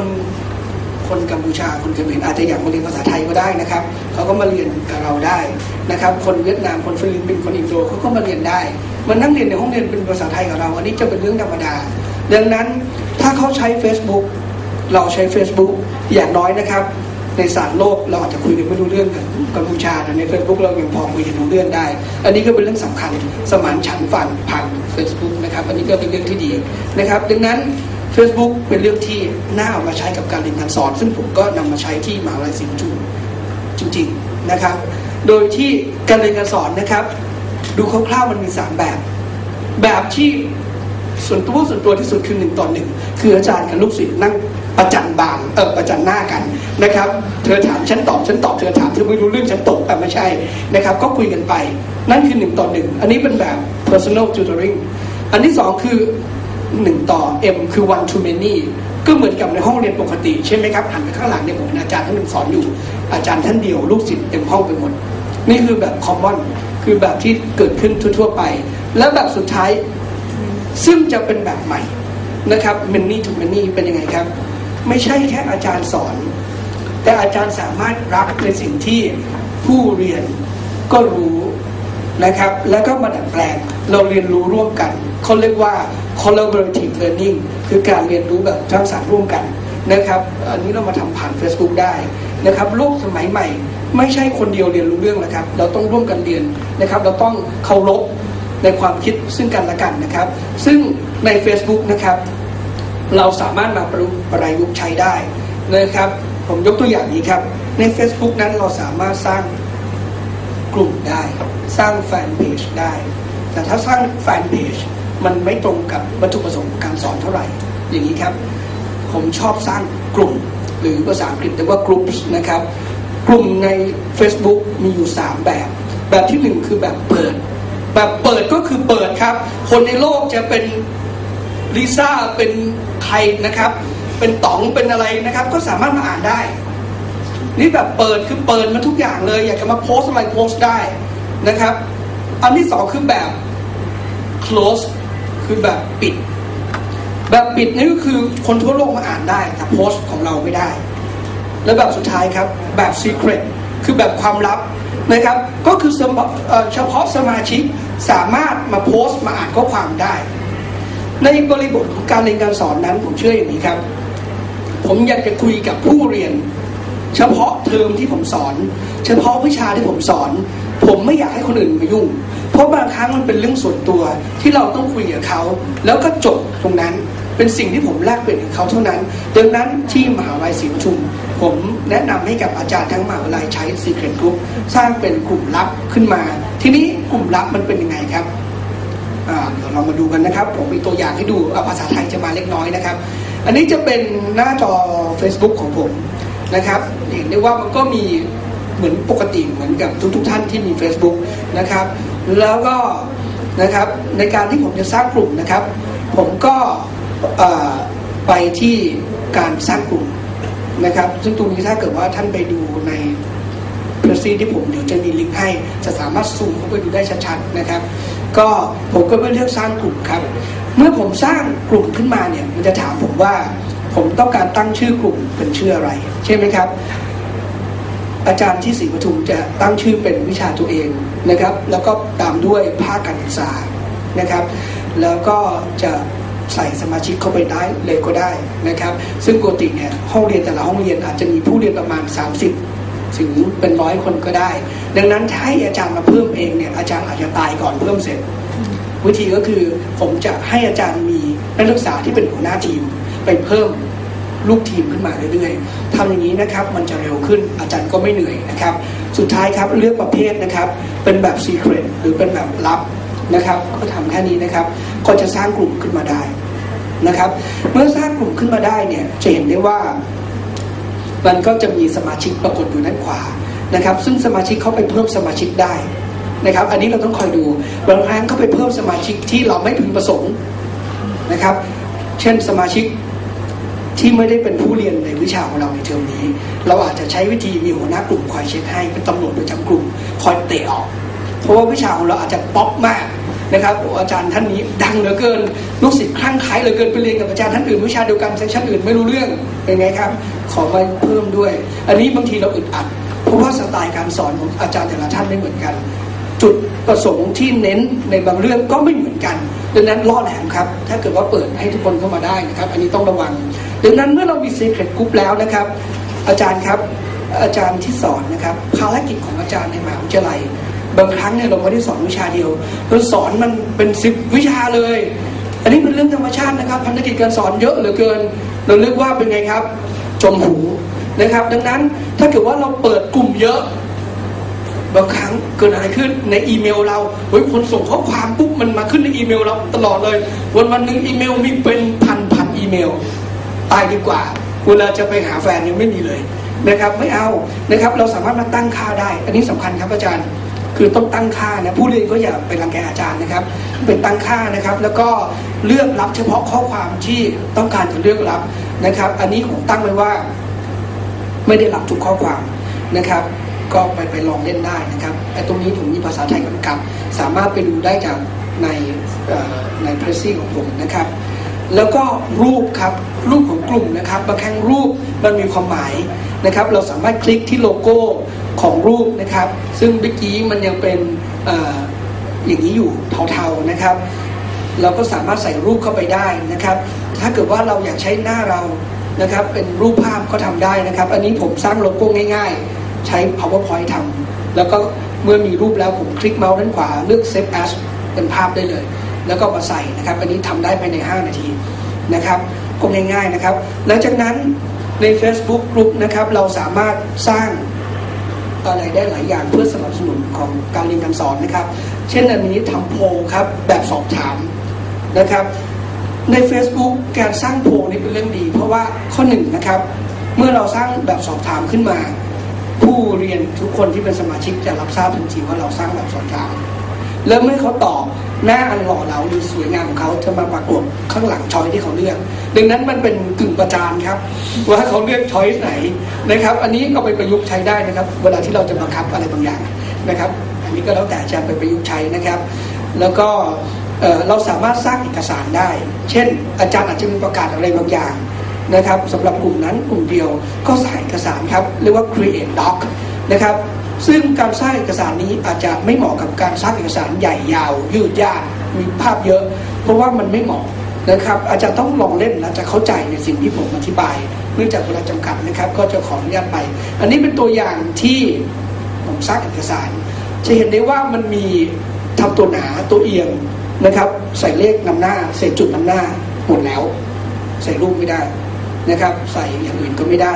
นกัมพูชาคนเขมรอาจจะอยากมาเรียนภาษาไทยก็ได้นะครับเขาก็มาเรียนกับเราได้นะครับคนเวียดนามคนฟิลิปปินส์คนอินโดเขาก็มาเรียนได้มันนั่งเรียนในห้องเรียนเป็นภาษาไทยกับเราอันนี้จะเป็นเรื่องธรรมดาดังนั้นถ้าเขาใช้ Facebook เราใช้ Facebook อย่างน้อยนะครับในสารโลกเราอาจจะคุยกันไม่รู้เรื่องกันกัมพูชาใน Facebook เรายังพอคุยกันรู้เรื่องได้อันนี้ก็เป็นเรื่องสำคัญสมานฉันท์ฝั่งผ่าน Facebook นะครับอันนี้ก็เป็นเรื่องที่ดีนะครับดังนั้น Facebook เป็นเรื่องที่น่าเอามาใช้กับการเรียนการสอนซึ่งผมก็นำมาใช้ที่มหาวิทยาลัยสิงห์จุฬา จริงๆนะครับโดยที่การเรียนการสอนนะครับดูคร่าวๆมันมี3แบบที่ส่วนตัวที่สุดคือ1 ต่อ 1คืออาจารย์กับลูกศิษย์นั่งประจันหน้ากันนะครับเธอถามฉันตอบเธอถามเธอไม่รู้เรื่องฉันตอบแต่ไม่ใช่นะครับก็คุยกันไปนั่นคือ1 ต่อ 1อันนี้เป็นแบบ personal tutoring อันที่2คือ1 ต่อ M คือ one to many ก็เหมือนกับในห้องเรียนปกติใช่ไหมครับหันไปข้างหลังเนี่ยผมอาจารย์ท่านหนึ่งสอนอยู่อาจารย์ท่านเดียวลูกศิษย์เต็มห้องไปหมดนี่คือแบบ common คือแบบที่เกิดขึ้นทั่วๆไปและแบบสุดท้ายซึ่งจะเป็นแบบใหม่นะครับ many to many เป็นยังไงครับไม่ใช่แค่อาจารย์สอนแต่อาจารย์สามารถรับในสิ่งที่ผู้เรียนก็รู้นะครับแล้วก็มาดัดแปลงเราเรียนรู้ร่วมกันเขาเรียกว่า collaborative learning คือการเรียนรู้แบบทักษะร่วมกันนะครับอันนี้เรามาทำผ่าน Facebook ได้นะครับโลกสมัยใหม่ไม่ใช่คนเดียวเรียนรู้เรื่องแล้วครับเราต้องร่วมกันเรียนนะครับเราต้องเคารพในความคิดซึ่งกันและกันนะครับซึ่งใน Facebook นะครับเราสามารถมาประยุกต์ใช้ได้นะครับผมยกตัวอย่างนี้ครับใน Facebook นั้นเราสามารถสร้างกลุ่มได้สร้างแฟนเพจได้แต่ถ้าสร้างแฟนเพจมันไม่ตรงกับวัตถุประสงค์การสอนเท่าไหร่อย่างนี้ครับผมชอบสร้างกลุ่มหรือภาษาอังกฤษเรียกว่ากลุ่มนะครับกลุ่มใน Facebook มีอยู่3แบบที่1คือแบบเปิดก็คือเปิดครับคนในโลกจะเป็นลิซ่าเป็นใครนะครับเป็นต๋องเป็นอะไรนะครับก็สามารถมาอ่านได้นี่แบบเปิดคือเปิดมาทุกอย่างเลยอยากจะมาโพสอะไรโพสได้นะครับอันที่2คือแบบ close คือแบบปิดนี่ก็คือคนทั่วโลกมาอ่านได้แต่โพสของเราไม่ได้และแบบสุดท้ายครับแบบ secret คือแบบความลับนะครับก็คือเฉพาะสมาชิกสามารถมาโพสมาอ่านข้อความได้ในบริบทของการเรียนการสอนนั้นผมเชื่ออย่างนี้ครับผมอยากจะคุยกับผู้เรียนเฉพาะเทอมที่ผมสอนเฉพาะวิชาที่ผมสอนผมไม่อยากให้คนอื่นมายุ่งเพราะบางครั้งมันเป็นเรื่องส่วนตัวที่เราต้องคุยกับเขาแล้วก็จบตรงนั้นเป็นสิ่งที่ผมแลกเปลี่ยนกับเขาเท่านั้นดังนั้นที่มหาวิทยาลัยศรีปทุมผมแนะนำให้กับอาจารย์ทั้งมหาวิทยาลัยใช้ Secret Group สร้างเป็นกลุ่มลับขึ้นมาทีนี้กลุ่มลับมันเป็นยังไงครับเดี๋ยวเรามาดูกันนะครับผมมีตัวอย่างให้ดูภาษาไทยจะมาเล็กน้อยนะครับอันนี้จะเป็นหน้าจอ Facebook ของผมนะครับเห็นได้ว่ามันก็มีเหมือนปกติเหมือนกับทุกๆท่านที่มี Facebook นะครับแล้วก็นะครับในการที่ผมจะสร้างกลุ่มนะครับผมก็ไปที่การสร้างกลุ่มนะครับซึ่งตรงนี้ถ้าเกิดว่าท่านไปดูใน Prezi ที่ผมเดี๋ยวจะมีลิงก์ให้จะสามารถซูมเข้าไปดูได้ชัดๆนะครับก็ผมก็เลือกสร้างกลุ่มครับเมื่อผมสร้างกลุ่มขึ้นมาเนี่ยมันจะถามผมว่าผมต้องการตั้งชื่อกลุ่มเป็นชื่ออะไรใช่ไหมครับอาจารย์ที่ศรีปทุมจะตั้งชื่อเป็นวิชาตัวเองนะครับแล้วก็ตามด้วยภาคการศึกษานะครับแล้วก็จะใส่สมาชิกเข้าไปได้เลยก็ได้นะครับซึ่งปกติเนี่ยห้องเรียนแต่ละห้องเรียนอาจจะมีผู้เรียนประมาณ30ถึงเป็น100คนก็ได้ดังนั้นถ้าให้อาจารย์มาเพิ่มเองเนี่ยอาจารย์อาจจะตายก่อนเพิ่มเสร็จวิธีก็คือผมจะให้อาจารย์มีนักศึกษาที่เป็นหัวหน้าทีมไปเพิ่มลูกทีมขึ้นมาเรื่อยๆทำอย่างนี้นะครับมันจะเร็วขึ้นอาจารย์ก็ไม่เหนื่อยนะครับสุดท้ายครับเลือกประเภทนะครับเป็นแบบ secret หรือเป็นแบบลับนะครับก็ทำแค่นี้นะครับก็จะสร้างกลุ่มขึ้นมาได้นะครับเมื่อสร้างกลุ่มขึ้นมาได้เนี่ยจะเห็นได้ว่ามันก็จะมีสมาชิกปรากฏอยู่ด้านขวานะครับซึ่งสมาชิกเขาไปเพิ่มสมาชิกได้นะครับอันนี้เราต้องคอยดูบางครั้งเขาไปเพิ่มสมาชิกที่เราไม่พึงประสงค์นะครับเช่นสมาชิกที่ไม่ได้เป็นผู้เรียนในวิชาของเราในเทอมนี้เราอาจจะใช้วิธีมีหัวหน้ากลุ่มคอยเช็คให้เป็นตำรวจประจำกลุ่มคอยเตะออกเพราะว่าวิชาของเราอาจจะป๊อปมากนะครับอาจารย์ท่านนี้ดังเหลือเกินลูกศิษย์คลั่งไคล้เหลือเกินไปเรียนกับอาจารย์ท่านอื่นวิชาเดียวกันเซสชั่นอื่นไม่รู้เรื่องเป็นไงครับขอมาเพิ่มด้วยอันนี้บางทีเราอึดอัดเพราะว่าสไตล์การสอนของอาจารย์แต่ละท่านไม่เหมือนกันจุดประสงค์ที่เน้นในบางเรื่องก็ไม่เหมือนกันดังนั้นล่อแหลมครับถ้าเกิดว่าเปิดให้ทุกคนเข้ามาได้นะครับอันนี้ต้องระวังดังนั้นเมื่อเรามี Secret Group แล้วนะครับอาจารย์ครับอาจารย์ที่สอนนะครับภารกิจของอาจารย์ในมหาวิทยาลัยบางครั้งเนี่ยเราไม่ได้สอนวิชาเดียวเราสอนมันเป็น10วิชาเลยอันนี้เป็นเรื่องธรรมชาตินะครับภารกิจการสอนเยอะเหลือเกินเราเรียกว่าเป็นไงครับโจ จมหูนะครับดังนั้นถ้าเกิดว่าเราเปิดกลุ่มเยอะบางครั้งเกิดอะไรขึ้นในอีเมลเราเฮ้ยคนส่งข้อความปุ๊บมันมาขึ้นในอีเมลเราตลอดเลยวันนึงอีเมลมีเป็นพันอีเมลตายดีกว่าเวลาจะไปหาแฟนยังไม่มีเลยนะครับไม่เอานะครับเราสามารถมาตั้งค่าได้อันนี้สำคัญครับอาจารย์คือต้องตั้งค่านะผู้เรียนก็อย่าไปรังแกอาจารย์นะครับเป็นตั้งค่านะครับแล้วก็เลือกรับเฉพาะข้อความที่ต้องการจะเลือกรับนะครับอันนี้ผมตั้งไว้ว่าไม่ได้รับทุกข้อความนะครับก็ไปลองเล่นได้นะครับไอ้ตรงนี้ผมมีภาษาไทยกำกับสามารถไปดูได้จากใน Prezi ของผมนะครับแล้วก็รูปครับรูปของกลุ่มนะครับบางครั้งรูปมันมีความหมายนะครับเราสามารถคลิกที่โลโก้ของรูปนะครับซึ่งเมื่อกี้มันยังเป็นอย่างนี้อยู่เทาๆนะครับเราก็สามารถใส่รูปเข้าไปได้นะครับถ้าเกิดว่าเราอยากใช้หน้าเรานะครับเป็นรูปภาพก็ทำได้นะครับอันนี้ผมสร้างโลโก้ง่ายๆใช้ PowerPoint ทำแล้วก็เมื่อมีรูปแล้วผมคลิกเมาส์ด้านขวาเลือก Save As เป็นภาพได้เลยแล้วก็มาใส่นะครับอันนี้ทำได้ภายใน5นาทีนะครับก็ง่ายๆนะครับหลังจากนั้นใน Facebook Group นะครับเราสามารถสร้างอะไรได้หลายอย่างเพื่อสนับสนุนของการเรียนการสอนนะครับเช่นอันนี้ทำโพลครับแบบสอบถามนะครับใน Facebook การสร้างโพลนี่เป็นเรื่องดีเพราะว่าข้อหนึ่งนะครับเมื่อเราสร้างแบบสอบถามขึ้นมาผู้เรียนทุกคนที่เป็นสมาชิกจะรับทราบทันทีว่าเราสร้างแบบสอบถามแล้วเมื่อเขาตอบหน้าอันหล่อเหลาหรือสวยงามของเขาจะมาปรากฏข้างหลังช้อยที่เขาเลือกดังนั้นมันเป็นกึ่งประจานครับว่าเขาเลือกช้อยไหนนะครับอันนี้เอาไปประยุกต์ใช้ได้นะครับเวลาที่เราจะบังคับอะไรบางอย่างนะครับอันนี้ก็แล้วแต่จะไปประยุกต์ใช้นะครับแล้วก็เราสามารถสร้างเอกสารได้เช่นอาจารย์อาจจะมีประกาศอะไรบางอย่างนะครับสำหรับกลุ่มนั้นกลุ่มเดียวก็สร้างเอกสารครับเรียกว่า create doc นะครับซึ่งการสร้างเอกสารนี้อาจจะไม่เหมาะกับการสร้างเอกสารใหญ่ยาวยืดยาวมีภาพเยอะเพราะว่ามันไม่เหมาะนะครับอาจจะต้องลองเล่นแล้วจะเข้าใจในสิ่งที่ผมอธิบายเนื่องจากเวลาจำกัดนะครับก็จะขออนุญาตไปอันนี้เป็นตัวอย่างที่ผมสร้างเอกสารจะเห็นได้ว่ามันมีทำตัวหนาตัวเอียงนะครับใส่เลขนำหน้าใส่จุดนำหน้าหมดแล้วใส่รูปไม่ได้นะครับใส่อย่างอื่นก็ไม่ได้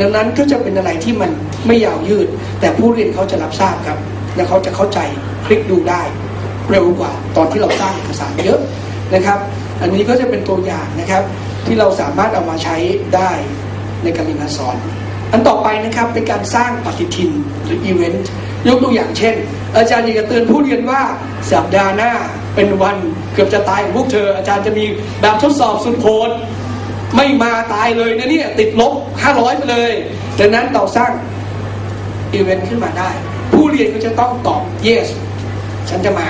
ดังนั้นก็จะเป็นอะไรที่มันไม่ยาวยืดแต่ผู้เรียนเขาจะรับทราบครับและเขาจะเข้าใจคลิกดูได้เร็วกว่าตอนที่เราสร้างเอกสารเยอะนะครับอันนี้ก็จะเป็นตัวอย่างนะครับที่เราสามารถเอามาใช้ได้ในการเรียนการสอนอันต่อไปนะครับเป็นการสร้างปฏิทินหรืออีเวนต์ยกตัวอย่างเช่นอาจารย์อยากจะเตือนผู้เรียนว่าสัปดาห์หน้าเป็นวันเกือบจะตายของพวกเธออาจารย์จะมีแบบทดสอบสุดโหดไม่มาตายเลยนะเนี่ยติดลบ500ไปเลยดังนั้นเราสร้างอีเวนต์ขึ้นมาได้ผู้เรียนก็จะต้องตอบ yes ฉันจะมา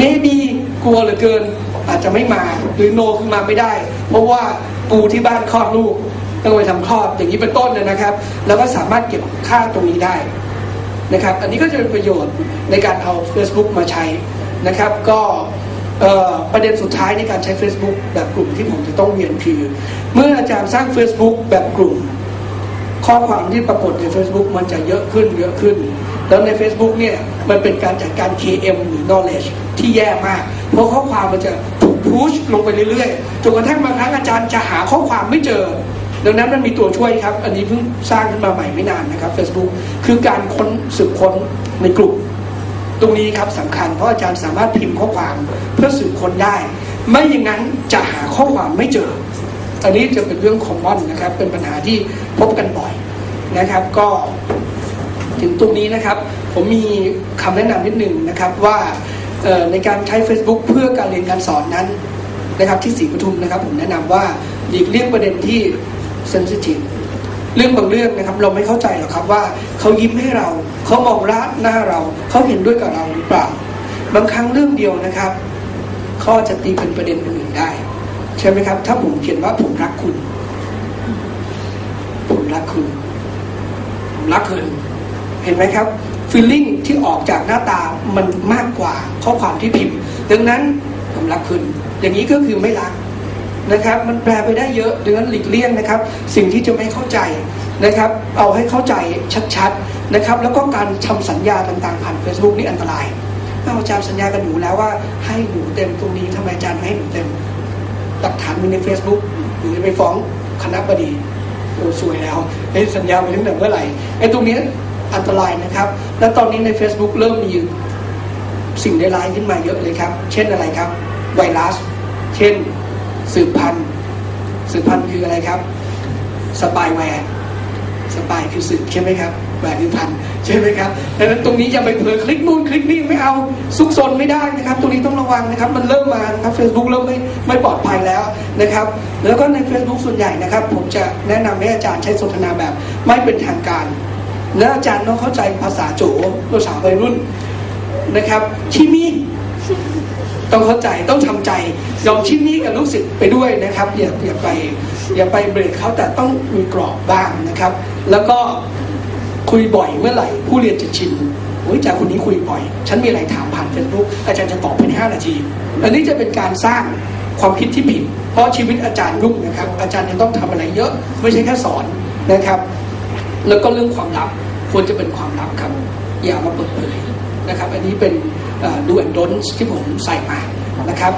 maybe กลัวเหลือเกินอาจจะไม่มาหรือ no คือมาไม่ได้เพราะว่าปูที่บ้านคลอดลูกต้องไปทำคลอดอย่างนี้เป็นต้นนะครับแล้วก็สามารถเก็บค่าตรงนี้ได้นะครับอันนี้ก็จะเป็นประโยชน์ในการเอา Facebook มาใช้นะครับก็ประเด็นสุดท้ายในการใช้ Facebook แบบกลุ่มที่ผมจะต้องเรียนคือเมื่ออาจารย์สร้าง Facebook แบบกลุ่มข้อความที่ปรากฏใน Facebook มันจะเยอะขึ้นแล้วใน Facebook เนี่ยมันเป็นการจัดการ KM หรือ knowledge ที่แย่มากเพราะข้อความมันจะถูก push ลงไปเรื่อยๆจนกระทั่งบางครั้งอาจารย์จะหาข้อความไม่เจอดังนั้นมันมีตัวช่วยครับอันนี้เพิ่งสร้างขึ้นมาใหม่ไม่นานนะครับ Facebook คือการค้นสืบค้นในกลุ่มตรงนี้ครับสำคัญเพราะอาจารย์สามารถพิมพ์ข้อความเพื่อสืบค้นได้ไม่อย่างนั้นจะหาข้อความไม่เจออันนี้จะเป็นเรื่องคอมมอนนะครับเป็นปัญหาที่พบกันบ่อยนะครับก็ถึงตรงนี้นะครับผมมีคำแนะนำนิดนึงนะครับว่าในการใช้ Facebook เพื่อการเรียนการสอนนั้นนะครับที่ศรีปทุมนะครับผมแนะนำว่าหลีกเลี่ยงประเด็นที่เซนซิทีฟเรื่องบางเรื่องนะครับเราไม่เข้าใจหรอกครับว่าเขายิ้มให้เราเขามองรักหน้าเราเขาเห็นด้วยกับเราหรือเปล่าบางครั้งเรื่องเดียวนะครับเขาจะตีเป็นประเด็นอื่นได้ใช่ไหมครับถ้าผมเขียนว่าผมรักคุณผมรักคุณผมรักคุณเห็นไหมครับฟีลลิ่งที่ออกจากหน้าตามันมากกว่าข้อความที่พิมพ์ดังนั้นผมรักคุณอย่างนี้ก็คือไม่รักนะครับมันแปลไปได้เยอะดังนั้นหลีกเลี่ยงนะครับสิ่งที่จะไม่เข้าใจนะครับเอาให้เข้าใจชัดๆนะครับแล้วก็การทำสัญญาต่างๆผ่าน Facebook นี่อันตรายอาจารย์สัญญากันหนูแล้วว่าให้หนูเต็มตรงนี้ทำไมอาจารย์ไม่ให้หนูเต็มหลักฐานมีใน Facebook หรือไปฟ้องคณบดี โอ้สวยแล้วไอ้สัญญาไปถึงเมื่อไหร่ไอ้ตรงนี้อันตรายนะครับและตอนนี้ใน Facebook เริ่มมีสิ่งร้ายขึ้นมาเยอะเลยครับเช่นอะไรครับไวรัสเช่นสืบพันธุ์คืออะไรครับสปายแวร์สปายคือสืบใช่ไหมครับแวร์คือพันธุ์ใช่ไหมครับดังนั้นตรงนี้อย่าไปเผลอคลิกนู่นคลิกนี่ไม่เอาซุกซนไม่ได้นะครับตรงนี้ต้องระวังนะครับมันเริ่มมานะครับ Facebook เริ่มไม่ปลอดภัยแล้วนะครับแล้วก็ใน Facebook ส่วนใหญ่นะครับผมจะแนะนำให้อาจารย์ใช้สนทนาแบบไม่เป็นทางการและอาจารย์ต้องเข้าใจภาษาโจภาษาวัยรุ่นนะครับชิมี่ต้องเข้าใจต้องทำใจยอมชิมี่กับลูกศิษย์ไปด้วยนะครับอย่าไปเบรกเขาแต่ต้องมีกรอบบ้างนะครับแล้วก็คุยบ่อยเมื่อไหร่ผู้เรียนจะชินโอ้ยอาจารย์คนนี้คุยบ่อยฉันมีอะไรถามผ่าน Facebook อาจารย์จะตอบภายใน5 นาทีอันนี้จะเป็นการสร้างความคิดที่ผิดเพราะชีวิตอาจารย์ยุ่งนะครับอาจารย์จะต้องทำอะไรเยอะไม่ใช่แค่สอนนะครับแล้วก็เรื่องความลับควรจะเป็นความลับครับอย่ามาเปิดเผยนะครับอันนี้เป็นดูแอนดอนส์ที่ผมใส่มานะครับ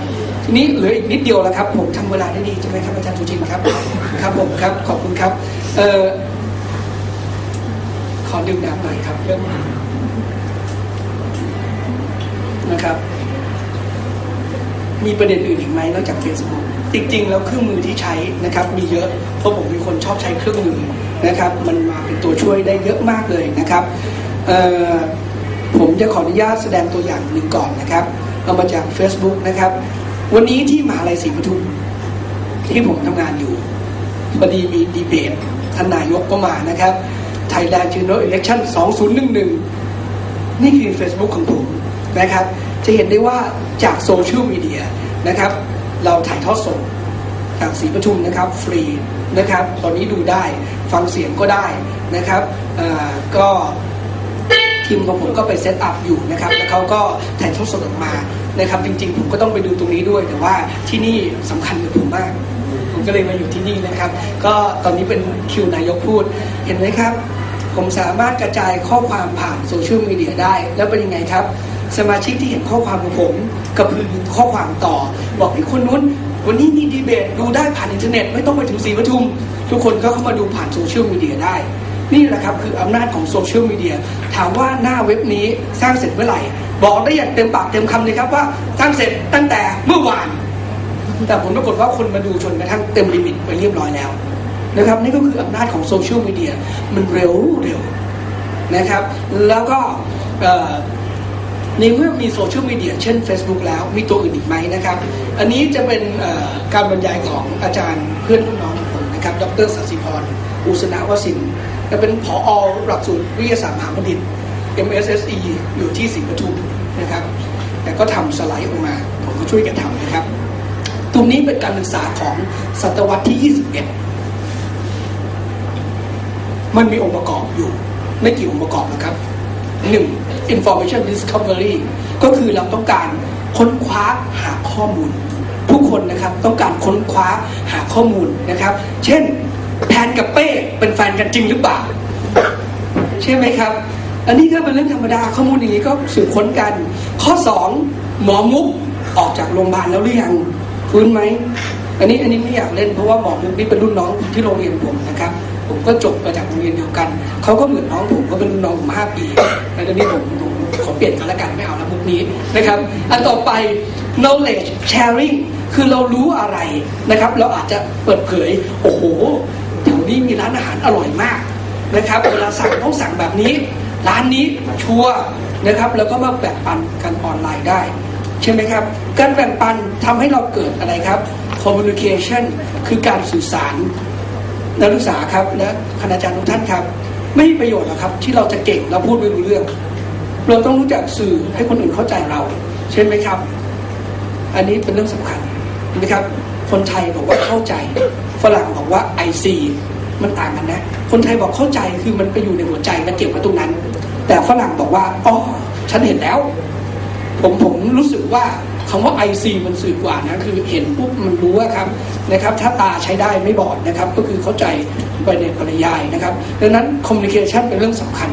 ทีนี้เหลืออีกนิดเดียวแล้วครับผมทำเวลาได้ดีใช่ไหมครับอาจารย์สุจินครับครับผมครับขอบคุณครับขอดื่มน้ำหน่อยครับเรื่องนะครับมีประเด็นอื่นอีกไหมนอกจาก Facebook จริงๆแล้วเครื่องมือที่ใช้นะครับมีเยอะเพราะผมเป็นคนชอบใช้เครื่องมือนะครับมันมาเป็นตัวช่วยได้เยอะมากเลยนะครับผมจะขออนุญาตแสดงตัวอย่างหนึ่งก่อนนะครับเอามาจาก Facebook นะครับวันนี้ที่มหาวิทยาลัยศรีปทุมที่ผมทำงานอยู่พอดีมีดีเบตท่านนายกก็มานะครับ Thailand General Election 2011นี่คือ Facebook ของผมนะครับจะเห็นได้ว่าจากโซเชียลมีเดียนะครับเราถ่ายทอดสดจากศรีปทุมนะครับฟรีนะครับตอนนี้ดูได้ฟังเสียงก็ได้นะครับก็ทีมของผมก็ไปเซตอัพอยู่นะครับแล้วเขาก็ถ่ายทอดสดออกมานะครับจริงๆผมก็ต้องไปดูตรงนี้ด้วยแต่ว่าที่นี่สำคัญกับผมมากผมก็เลยมาอยู่ที่นี่นะครับก็ตอนนี้เป็นคิวนายกพูดเห็นไหมครับผมสามารถกระจายข้อความผ่านโซเชียลมีเดียได้แล้วเป็นยังไงครับสมาชิกที่เห็นข้อความของผมกระพือข้อความต่อบอกให้คนนู้นวันนี้มีดีเบตดูได้ผ่านอินเทอร์เน็ตไม่ต้องไปถึงศรีปทุมทุกคนก็เข้ามาดูผ่านโซเชียลมีเดียได้นี่แหละครับคืออำนาจของโซเชียลมีเดียถามว่าหน้าเว็บนี้สร้างเสร็จเมื่อไหร่บอกได้อย่างเต็มปากเต็มคำเลยครับว่าสร้างเสร็จตั้งแต่เมื่อวานแต่ผมปรากฏว่าคนมาดูจนกระทั่งเต็มลิมิตไปเรียบร้อยแล้วนะครับนี่ก็คืออำนาจของโซเชียลมีเดียมันเร็วนะครับแล้วก็ในเมื่อมีโซเชียลมีเดียเช่น Facebook แล้วมีตัวอื่นอีกไหมนะครับอันนี้จะเป็นการบรรยายของอาจารย์เพื่อนรุ่นน้องของผมนะครับดร.สัชชิพร อุศนวสินทร์และเป็นผอ.หลักสูตรวิทยาศาสตร์มหาบัณฑิต MSSE อยู่ที่ศรีปทุมนะครับแต่ก็ทำสไลด์ออกมาผมก็ช่วยกันทำนะครับตรงนี้เป็นการศึกษาของศตวรรษที่ 21มันมีองค์ประกอบอยู่ไม่กี่องค์ประกอบนะครับ1 information discovery ก็คือเราต้องการค้นคว้าหาข้อมูลผู้คนนะครับต้องการค้นคว้าหาข้อมูลนะครับเช่นแพนกับเป้เป็นแฟนกันจริงหรือเปล่าใช่ไหมครับอันนี้ก็เป็นเรื่องธรรมดาข้อมูลอย่างนี้ก็สืบค้นกันข้อ2หมอมุกออกจากโรงพยาบาลแล้วหรือยังฟื้นไหมอันนี้ไม่อยากเล่นเพราะว่าหมอมุกนี่เป็นรุ่นน้องที่โรงเรียนผมนะครับผมก็จบมาจากโรงเรียนเดียวกันเขาก็เหมือนน้องผมก็เป็นรุ่นน้องผม5 ปีในตอนนี้ผมขอเปลี่ยนกันละกันไม่เอาละมุกนี้นะครับอันต่อไป knowledge sharing คือเรารู้อะไรนะครับเราอาจจะเปิดเผยโอ้โหแถวนี้มีร้านอาหารอร่อยมากนะครับเวลาสั่งต้องสั่งแบบนี้ร้านนี้ชัวร์นะครับแล้วก็มาแบ่งปันกันออนไลน์ได้ใช่ไหมครับการแบ่งปันทำให้เราเกิดอะไรครับ communication คือการสื่อสารนักศึกษาครับและคณาจารย์ทุกท่านครับไม่มีประโยชน์หรอกครับที่เราจะเก่งเราพูดไม่รู้เรื่องเราต้องรู้จักสื่อให้คนอื่นเข้าใจเราใช่ไหมครับอันนี้เป็นเรื่องสำคัญนะครับคนไทยบอกว่าเข้าใจฝรั่งบอกว่า IC มันต่างกันนะคนไทยบอกเข้าใจคือมันไปอยู่ในหัวใจมันเก็บไว้ตรงนั้นแต่ฝรั่งบอกว่าอ๋อฉันเห็นแล้วผมรู้สึกว่าคำว่า IC มันสื่อกว่านะคือเห็นปุ๊บมันรู้ว่าครับนะครับถ้าตาใช้ได้ไม่บอดนะครับก็คือเข้าใจไปในปริยายนะครับดังนั้น communication เป็นเรื่องสำคัญ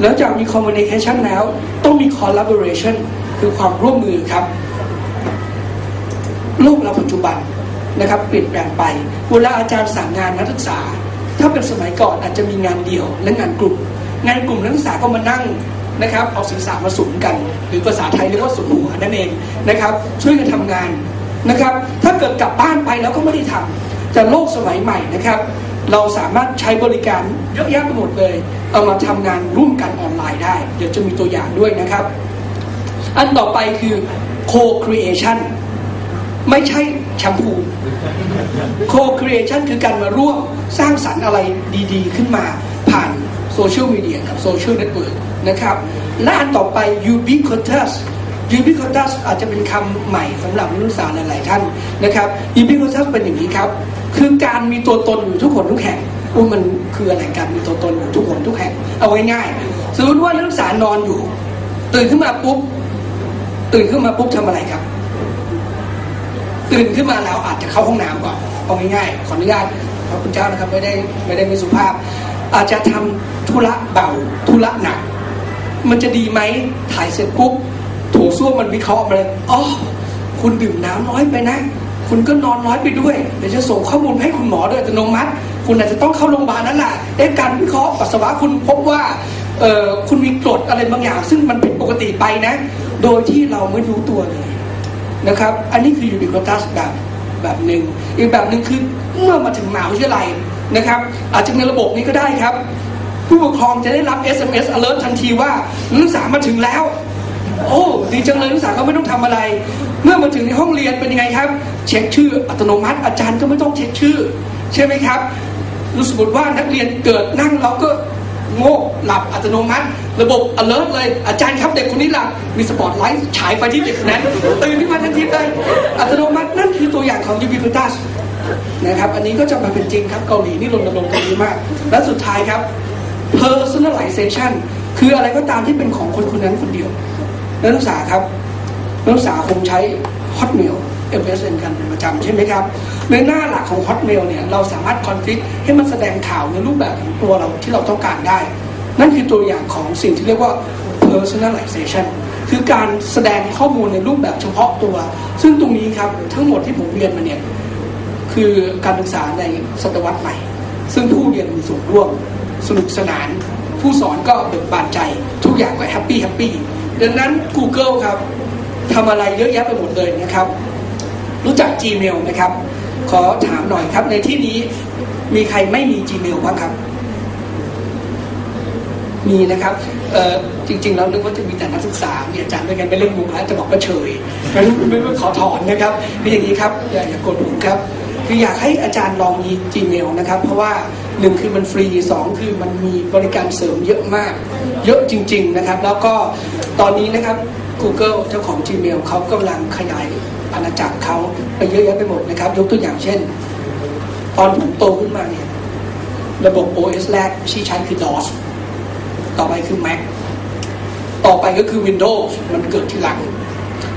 แล้วจากมี communication แล้วต้องมี collaboration คือความร่วมมือครับโลกเราปัจจุบันนะครับเปลี่ยนแปลงไปเวลาอาจารย์สั่งงานนักศึกษา ถ้าเป็นสมัยก่อนอาจจะมีงานเดี่ยวและงานกลุ่มนักศึกษาก็มานั่งนะครับเอาศึกษามาสุมกันหรือภาษาไทยเรียกว่าสุมหัวนั่นเองนะครับช่วยกันทำงานนะครับถ้าเกิดกลับบ้านไปแล้วก็ไม่ได้ทำแต่โลกสมัยใหม่นะครับเราสามารถใช้บริการเยอะแยะไปหมดเลยเอามาทำงานร่วมกันออนไลน์ได้เดี๋ยวจะมีตัวอย่างด้วยนะครับอันต่อไปคือ co-creation ไม่ใช่แชมพู co-creation คือการมาร่วมสร้างสรรค์อะไรดีๆขึ้นมาผ่านโซเชียลมีเดียกับโซเชียลเน็ตเวิร์กนะครับและอันต่อไป ubiquitousอาจจะเป็นคำใหม่สำหรับนักศึกษาหลายๆท่านนะครับ ubiquitous เป็นอย่างนี้ครับคือการมีตัวตนอยู่ทุกคนทุกแห่งมันคืออะไรการมีตัวตนอยู่ทุกคนทุกแห่งเอาง่ายๆสมมติว่านักศึกษานอนอยู่ตื่นขึ้นมาปุ๊บทำอะไรครับตื่นขึ้นมาแล้วอาจจะเข้าห้องน้ำก่อนเอาง่ายๆขออนุญาตขอบคุณเจ้านะครับไม่ได้ไม่สุภาพอาจจะทำธุระเบาธุระหนักมันจะดีไหมถ่ายเสร็จปุ๊บโถส้วมมันวิเคราะห์มาเลยอ๋อคุณดื่มน้ำน้อยไปนะคุณก็นอนน้อยไปด้วยเดี๋ยวจะส่งข้อมูลให้คุณหมอโดยอัตโนมัติคุณอาจจะต้องเข้าโรงพยาบาลนั่นแหละในการวิเคราะห์ปัสสาวะคุณพบว่าคุณมีกรดอะไรบางอย่างซึ่งมันผิดปกติไปนะโดยที่เราไม่รู้ตัวเลยนะครับอันนี้คืออยู่ในกราสแบบหนึ่งอีกแบบหนึ่งคือเมื่อมาถึงมหาวิทยาลัยนะครับอาจจะมีระบบนี้ก็ได้ครับผู้ปกครองจะได้รับ SMS alert ทันทีว่านักศึกษามาถึงแล้วโอ้ดีจังเลยนักศึกษาก็ไม่ต้องทำอะไรเมื่อมาถึงในห้องเรียนเป็นยังไงครับเช็คชื่ออัตโนมัติอาจารย์ก็ไม่ต้องเช็คชื่อใช่ไหมครับรู้สึกว่านักเรียนเกิดนั่งเราก็โง่หลับอัตโนมัติระบบ alert เลยอาจารย์ครับเด็กคนนี้หลับมีสปอตไลท์ฉายไปที่เด็กนั้นตื่นขึ้นมาทันทีเลยอัตโนมัตินั่นคือตัวอย่างของ ubiquitous นะครับอันนี้ก็จะมาเป็นจริงครับเกาหลีนี่รณรงค์กันดีมากและสุดท้ายครับ personalization คืออะไรก็ตามที่เป็นของคนคนนั้นคนเดียวนักศึกษาครับนักศึกษาคงใช้ Hotmail MSN กันเป็นประจำใช่ไหมครับในหน้าหลักของ Hotmail เนี่ยเราสามารถคอนฟิกให้มันแสดงข่าวในรูปแบบของตัวเราที่เราต้องการได้นั่นคือตัวอย่างของสิ่งที่เรียกว่า personalization คือการแสดงข้อมูลในรูปแบบเฉพาะตัวซึ่งตรงนี้ครับทั้งหมดที่ผมเรียนมาเนี่ยคือการศึกษาในศตวรรษใหม่ซึ่งผู้เรียนมีส่วนร่วมสนุกสนานผู้สอนก็เบิกบานใจทุกอย่างก็แฮปปี้ดังนั้น Google ครับทำอะไรเยอะแยะไปหมดเลยนะครับรู้จัก Gmail ไหมครับขอถามหน่อยครับในที่นี้มีใครไม่มี Gmail บ้างครับมีนะครับจริงๆแล้วนึกว่าจะมีแต่นักศึกษามีอาจารย์ด้วยกันไปเล่นมุกแล้วจะบอกว่าเฉยไม่ขอถอนนะครับเป็นอย่างนี้ครับอย่าโกรธผมครับคืออยากให้อาจารย์ลองมี Gmail นะครับเพราะว่า1คือมันฟรี2คือมันมีบริการเสริมเยอะมากเยอะจริงๆนะครับแล้วก็ตอนนี้นะครับ Google เจ้าของ Gmail เขากำลังขยายอาณาจักรเขาไปเยอะแยะไปหมดนะครับยกตัวอย่างเช่นตอนผมโตขึ้นมาเนี่ยระบบ OS แรกที่ใช้คือ DOS ต่อไปคือ Mac ต่อไปก็คือ Windows มันเกิดทีหลัง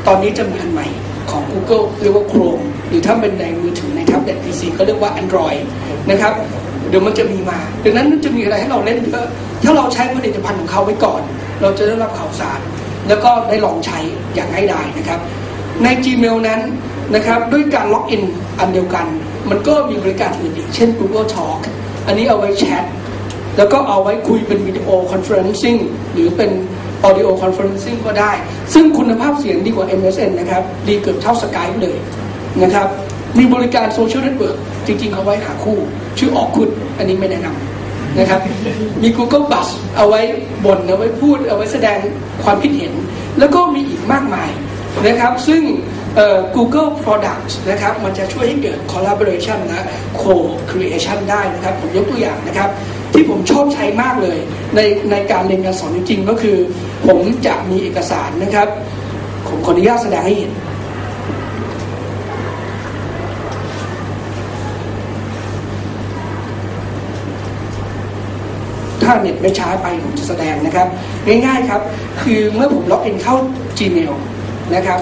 ตอนนี้จะมีอันใหม่ของ Google เรียกว่า Chrome หรือถ้าเป็นในมือถือในแท็บเล็ต PC ก็เรียกว่า Android นะครับเดี๋ยวมันจะมีมาดังนั้นมันจะมีอะไรให้เราเล่นเยอะถ้าเราใช้ผลิตภัณฑ์ของเขาไว้ก่อนเราจะได้รับข่าวสารแล้วก็ได้ลองใช้อย่างง่ายดายนะครับใน Gmail นั้นนะครับด้วยการล็อกอินอันเดียวกันมันก็มีบริการอื่นอีกเช่น Google Talk อันนี้เอาไว้แชทแล้วก็เอาไว้คุยเป็นวิดีโอคอนเฟอเรนซิ่งหรือเป็นออดิโอคอนเฟอเรนซิ่งก็ได้ซึ่งคุณภาพเสียงดีกว่า MSN นะครับดีเกือบเท่า Skype เลยนะครับมีบริการโซเชียลเน็ตเวิร์กจริงๆเอาไว้หาคู่ชื่อออกคุณอันนี้ไม่แนะนำนะครับมี Google Buzz เอาไว้บ่นเอาไว้พูดเอาไว้แสดงความคิดเห็นแล้วก็มีอีกมากมายนะครับซึ่ง Google Products นะครับมันจะช่วยให้เกิด collaboration และ co-creation ได้นะครับผมยกตัวอย่างนะครับที่ผมชอบใช้มากเลยในการเรียนการสอนจริงๆก็คือผมจะมีเอกสารนะครับผมขออนุญาตแสดงให้เห็นถ้าเน็ตไม่ช้าไปผมจะแสดงนะครับง่ายๆครับคือเมื่อผมล็อกอินเข้า Gmailนะครับ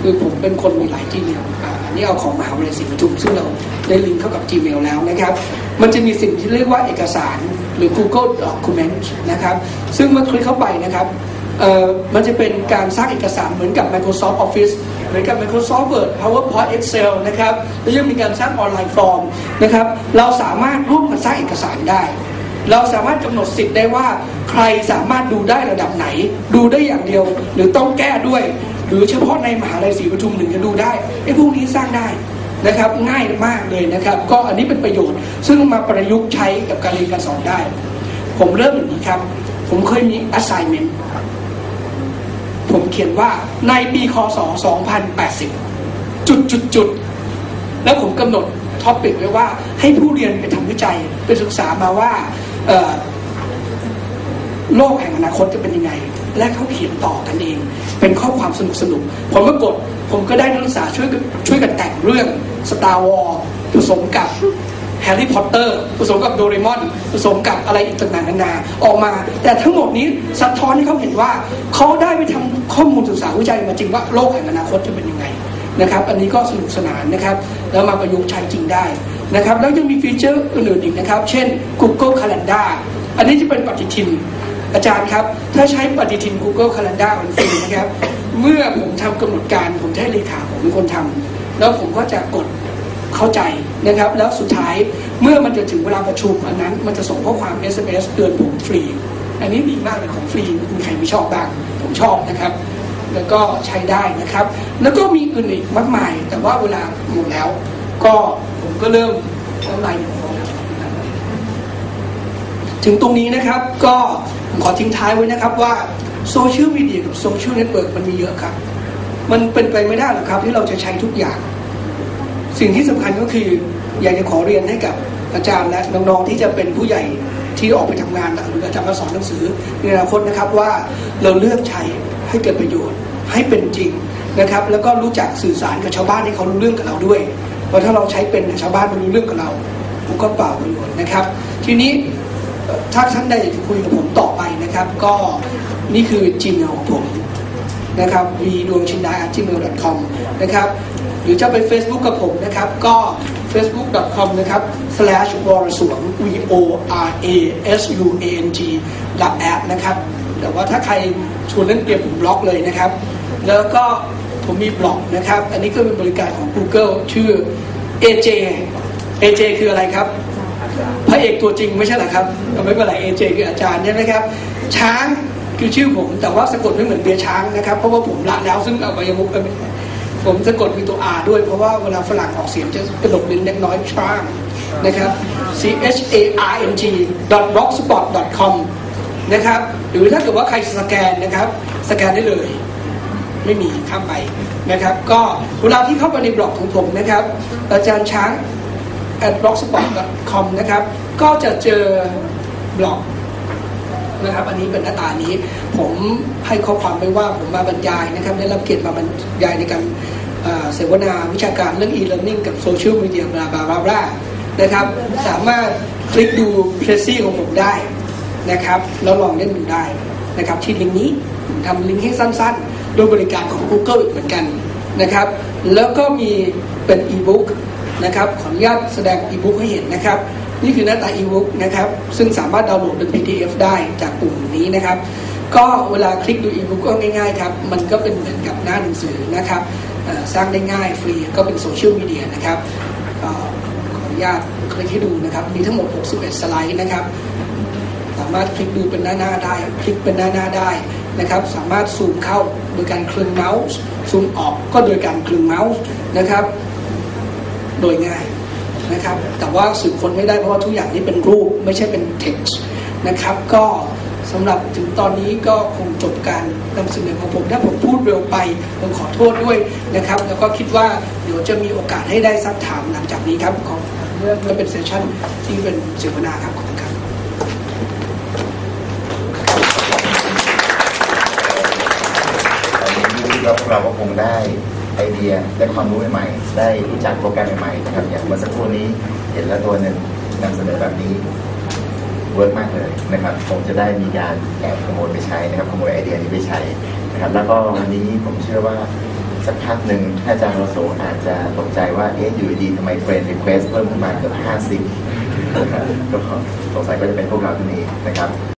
คือผมเป็นคนมีหลาย Gmail อันนี้เอาของมหาวิทยาลัยศรีปทุมซึ่งเราได้ลิงก์เข้ากับ Gmail แล้วนะครับมันจะมีสิ่งที่เรียกว่าเอกสารหรือ Google Document นะครับซึ่งเมื่อคลิกเข้าไปนะครับ มันจะเป็นการสร้างเอกสารเหมือนกับ Microsoft Office เหมือนกับ Microsoft Word PowerPoint Excel นะครับแล้วยังมีการสร้างออนไลน์ฟอร์มนะครับเราสามารถร่วมกันสร้างเอกสารได้เราสามารถกำหนดสิทธิ์ได้ว่าใครสามารถดูได้ระดับไหนดูได้อย่างเดียวหรือต้องแก้ด้วยหรือเฉพาะในมหาลัยศรีปทุมถึงจะดูได้ไอ้พวกนี้สร้างได้นะครับง่ายมากเลยนะครับก็อันนี้เป็นประโยชน์ซึ่งมาประยุกต์ใช้กับการเรียนการสอนได้ผมเริ่มอย่างนี้ครับผมเคยมี assignment ผมเขียนว่าในปีค.ศ. 2080 จุดแล้วผมกำหนดท็อปิกไว้ว่าให้ผู้เรียนไปทำวิจัยไปศึกษามาว่าโลกแห่งอนาคตจะเป็นยังไงและเขาเขียนต่อกันเองเป็นข้อความสนุกๆผมก็กดผมก็ได้นักศึกษาช่วยกันแต่งเรื่อง Star Wars ผสมกับ Harry Potter ผสมกับ Doraemon ผสมกับอะไรอีกต่างๆนานาออกมาแต่ทั้งหมดนี้สะท้อนให้เขาเห็นว่าเขาได้ไปทำข้อมูลศึกษาวิจัยมาจริงว่าโลกแห่งอนาคตจะเป็นยังไงนะครับอันนี้ก็สนุกสนานนะครับแล้วมาประยุกต์ใช้จริงได้นะครับแล้วยังมีฟีเจอร์อื่นๆอีกนะครับเช่น Google Calendar อันนี้จะเป็นปฏิทินอาจารย์ครับถ้าใช้ปฏิทิน Google Calendar มันฟรีนะครับ เมื่อผมทำกำหนดการผมให้เลขาผมเป็นคนทำแล้วผมก็จะกดเข้าใจนะครับแล้วสุดท้ายเมื่อมันจะถึงเวลาประชุมอันนั้นมันจะส่งข้อความ SMS เตือนผมฟรีอันนี้ดีมากเลยของฟรีมีใครไม่ชอบบ้างผมชอบนะครับแล้วก็ใช้ได้นะครับแล้วก็มีอื่นอีกมากมายแต่ว่าเวลาหมดแล้วก็ผมก็เริ่มทำลายอย่างนี้ถึงตรงนี้นะครับก็ผมขอทิ้งท้ายไว้นะครับว่าโซเชียลมีเดียกับโซเชียลเน็ตเวิร์กมันมีเยอะครับมันเป็นไปไม่ได้หรอกครับที่เราจะใช้ทุกอย่างสิ่งที่สำคัญก็คืออยากจะขอเรียนให้กับอาจารย์และน้องๆที่จะเป็นผู้ใหญ่ที่ออกไปทำงานหรืออาจารย์มาสอนหนังสือในอนาคตนะครับว่าเราเลือกใช้ให้เกิดประโยชน์ให้เป็นจริงนะครับแล้วก็รู้จักสื่อสารกับชาวบ้านให้เขารู้เรื่องกับเราด้วยเพราะถ้าเราใช้เป็นชาวบ้านมันรู้เรื่องกับเรามันก็เปล่าประโยชน์นะครับทีนี้ถ้าท่านใดอยากจะคุยกับผมต่อไปนะครับก็นี่คือ Gmail ของผมนะครับ v.dwangchinda@gmail.com นะครับหรือจะไป Facebook กับผมนะครับก็ facebook.com นะครับ /waraswang vorasung@ นะครับแต่ว่าถ้าใครชวนเล่นเกมผมบล็อกเลยนะครับแล้วก็ผมมีบล็อกนะครับอันนี้ก็เป็นบริการของ Google ชื่อ AJ คืออะไรครับพระเอกตัวจริงไม่ใช่หรอครับไม่เป็นไร AJ คืออาจารย์ใช่ไหมครับช้างคือชื่อผมแต่ว่าสะกดไม่เหมือนเบียร์ช้างนะครับเพราะว่าผมละแล้วซึ่งเอาไปยังมุกไปผมสะกดเป็นตัว R ด้วยเพราะว่าเวลาฝรั่งออกเสียงจะกระดกลิ้นเล็กน้อยช้างนะครับ charng.blogspot.com นะครับหรือถ้าเกิดว่าใครสแกนนะครับสแกนได้เลยไม่มีข้ามไปนะครับก็เวลาที่เข้าไปในบล็อกของผมนะครับอาจารย์ช้าง @blogspot.com นะครับก็จะเจอบล็อกนะครับอันนี้เป็นหน้าตานี้ผมให้ข้อความไว้ว่าผมมาบรรยายนะครับได้รับเกียรติมาบรรยายในการเสวนาวิชาการเรื่อง e-learning กับ social media บลาบลาบลานะครับสามารถคลิกดู Prezi ของผมได้นะครับแล้วลองเล่นดูได้นะครับที่ลิงก์นี้ทำลิงก์ให้สั้นๆโดยบริการของ Google อีกเหมือนกันนะครับแล้วก็มีเป็น e-book นะครับขออนุญาตแสดง e-book ให้เห็นนะครับนี่คือหน้าตา e-book นะครับซึ่งสามารถดาวน์โหลดเป็น PDF ได้จากปุ่มนี้นะครับก็เวลาคลิกดู e-book ก็ง่ายๆครับมันก็เป็นเหมือนกับหน้าหนังสือนะครับสร้างได้ง่ายฟรีก็เป็นโซเชียลมีเดียนะครับขออนุญาตคลิกให้ดูนะครับมีทั้งหมด61สไลด์นะครับสามารถคลิกดูเป็นหน้าๆได้คลิกเป็นหน้าๆได้นะครับสามารถซูมเข้าโดยการคลึงเมาส์ซูมออกก็โดยการคลึงเมาส์นะครับโดยง่ายนะครับแต่ว่าสื่อคนไม่ได้เพราะว่าทุกอย่างนี้เป็นรูปไม่ใช่เป็นเท็กซ์นะครับก็สำหรับถึงตอนนี้ก็คงจบการนำเสนอของผมถ้าผมพูดเร็วไปผมขอโทษด้วยนะครับแล้วก็คิดว่าเดี๋ยวจะมีโอกาสให้ได้ซักถามหลังจากนี้ครับของเรื่องและเป็นเซสชั่นที่เป็นเสวนาครับขอบคุณครับเราก็คงได้ไอเดียได้ความรู้ใหม่ๆได้รู้จักโปรแกรมใหม่ๆนะครับอย่างเมื่อสักครู่นี้เห็นแล้วตัวหนึ่งนำเสนอแบบนี้เวิร์กมากเลยนะครับผมจะได้มีการแอบขโมยไปใช้นะครับขโมยไอเดียนี้ไปใช้นะครับแล้วก็วันนี้ผมเชื่อว่าสักพักหนึ่งอาจารย์โรโซอาจจะตกใจว่าเอ๊ะอยู่ดีทำไมเฟรนด์รีเควสต์เพิ่มขึ้นมาเกือบ50นะครับก็สงสัยก็จะเป็นพวกเราที่นี่นะครับ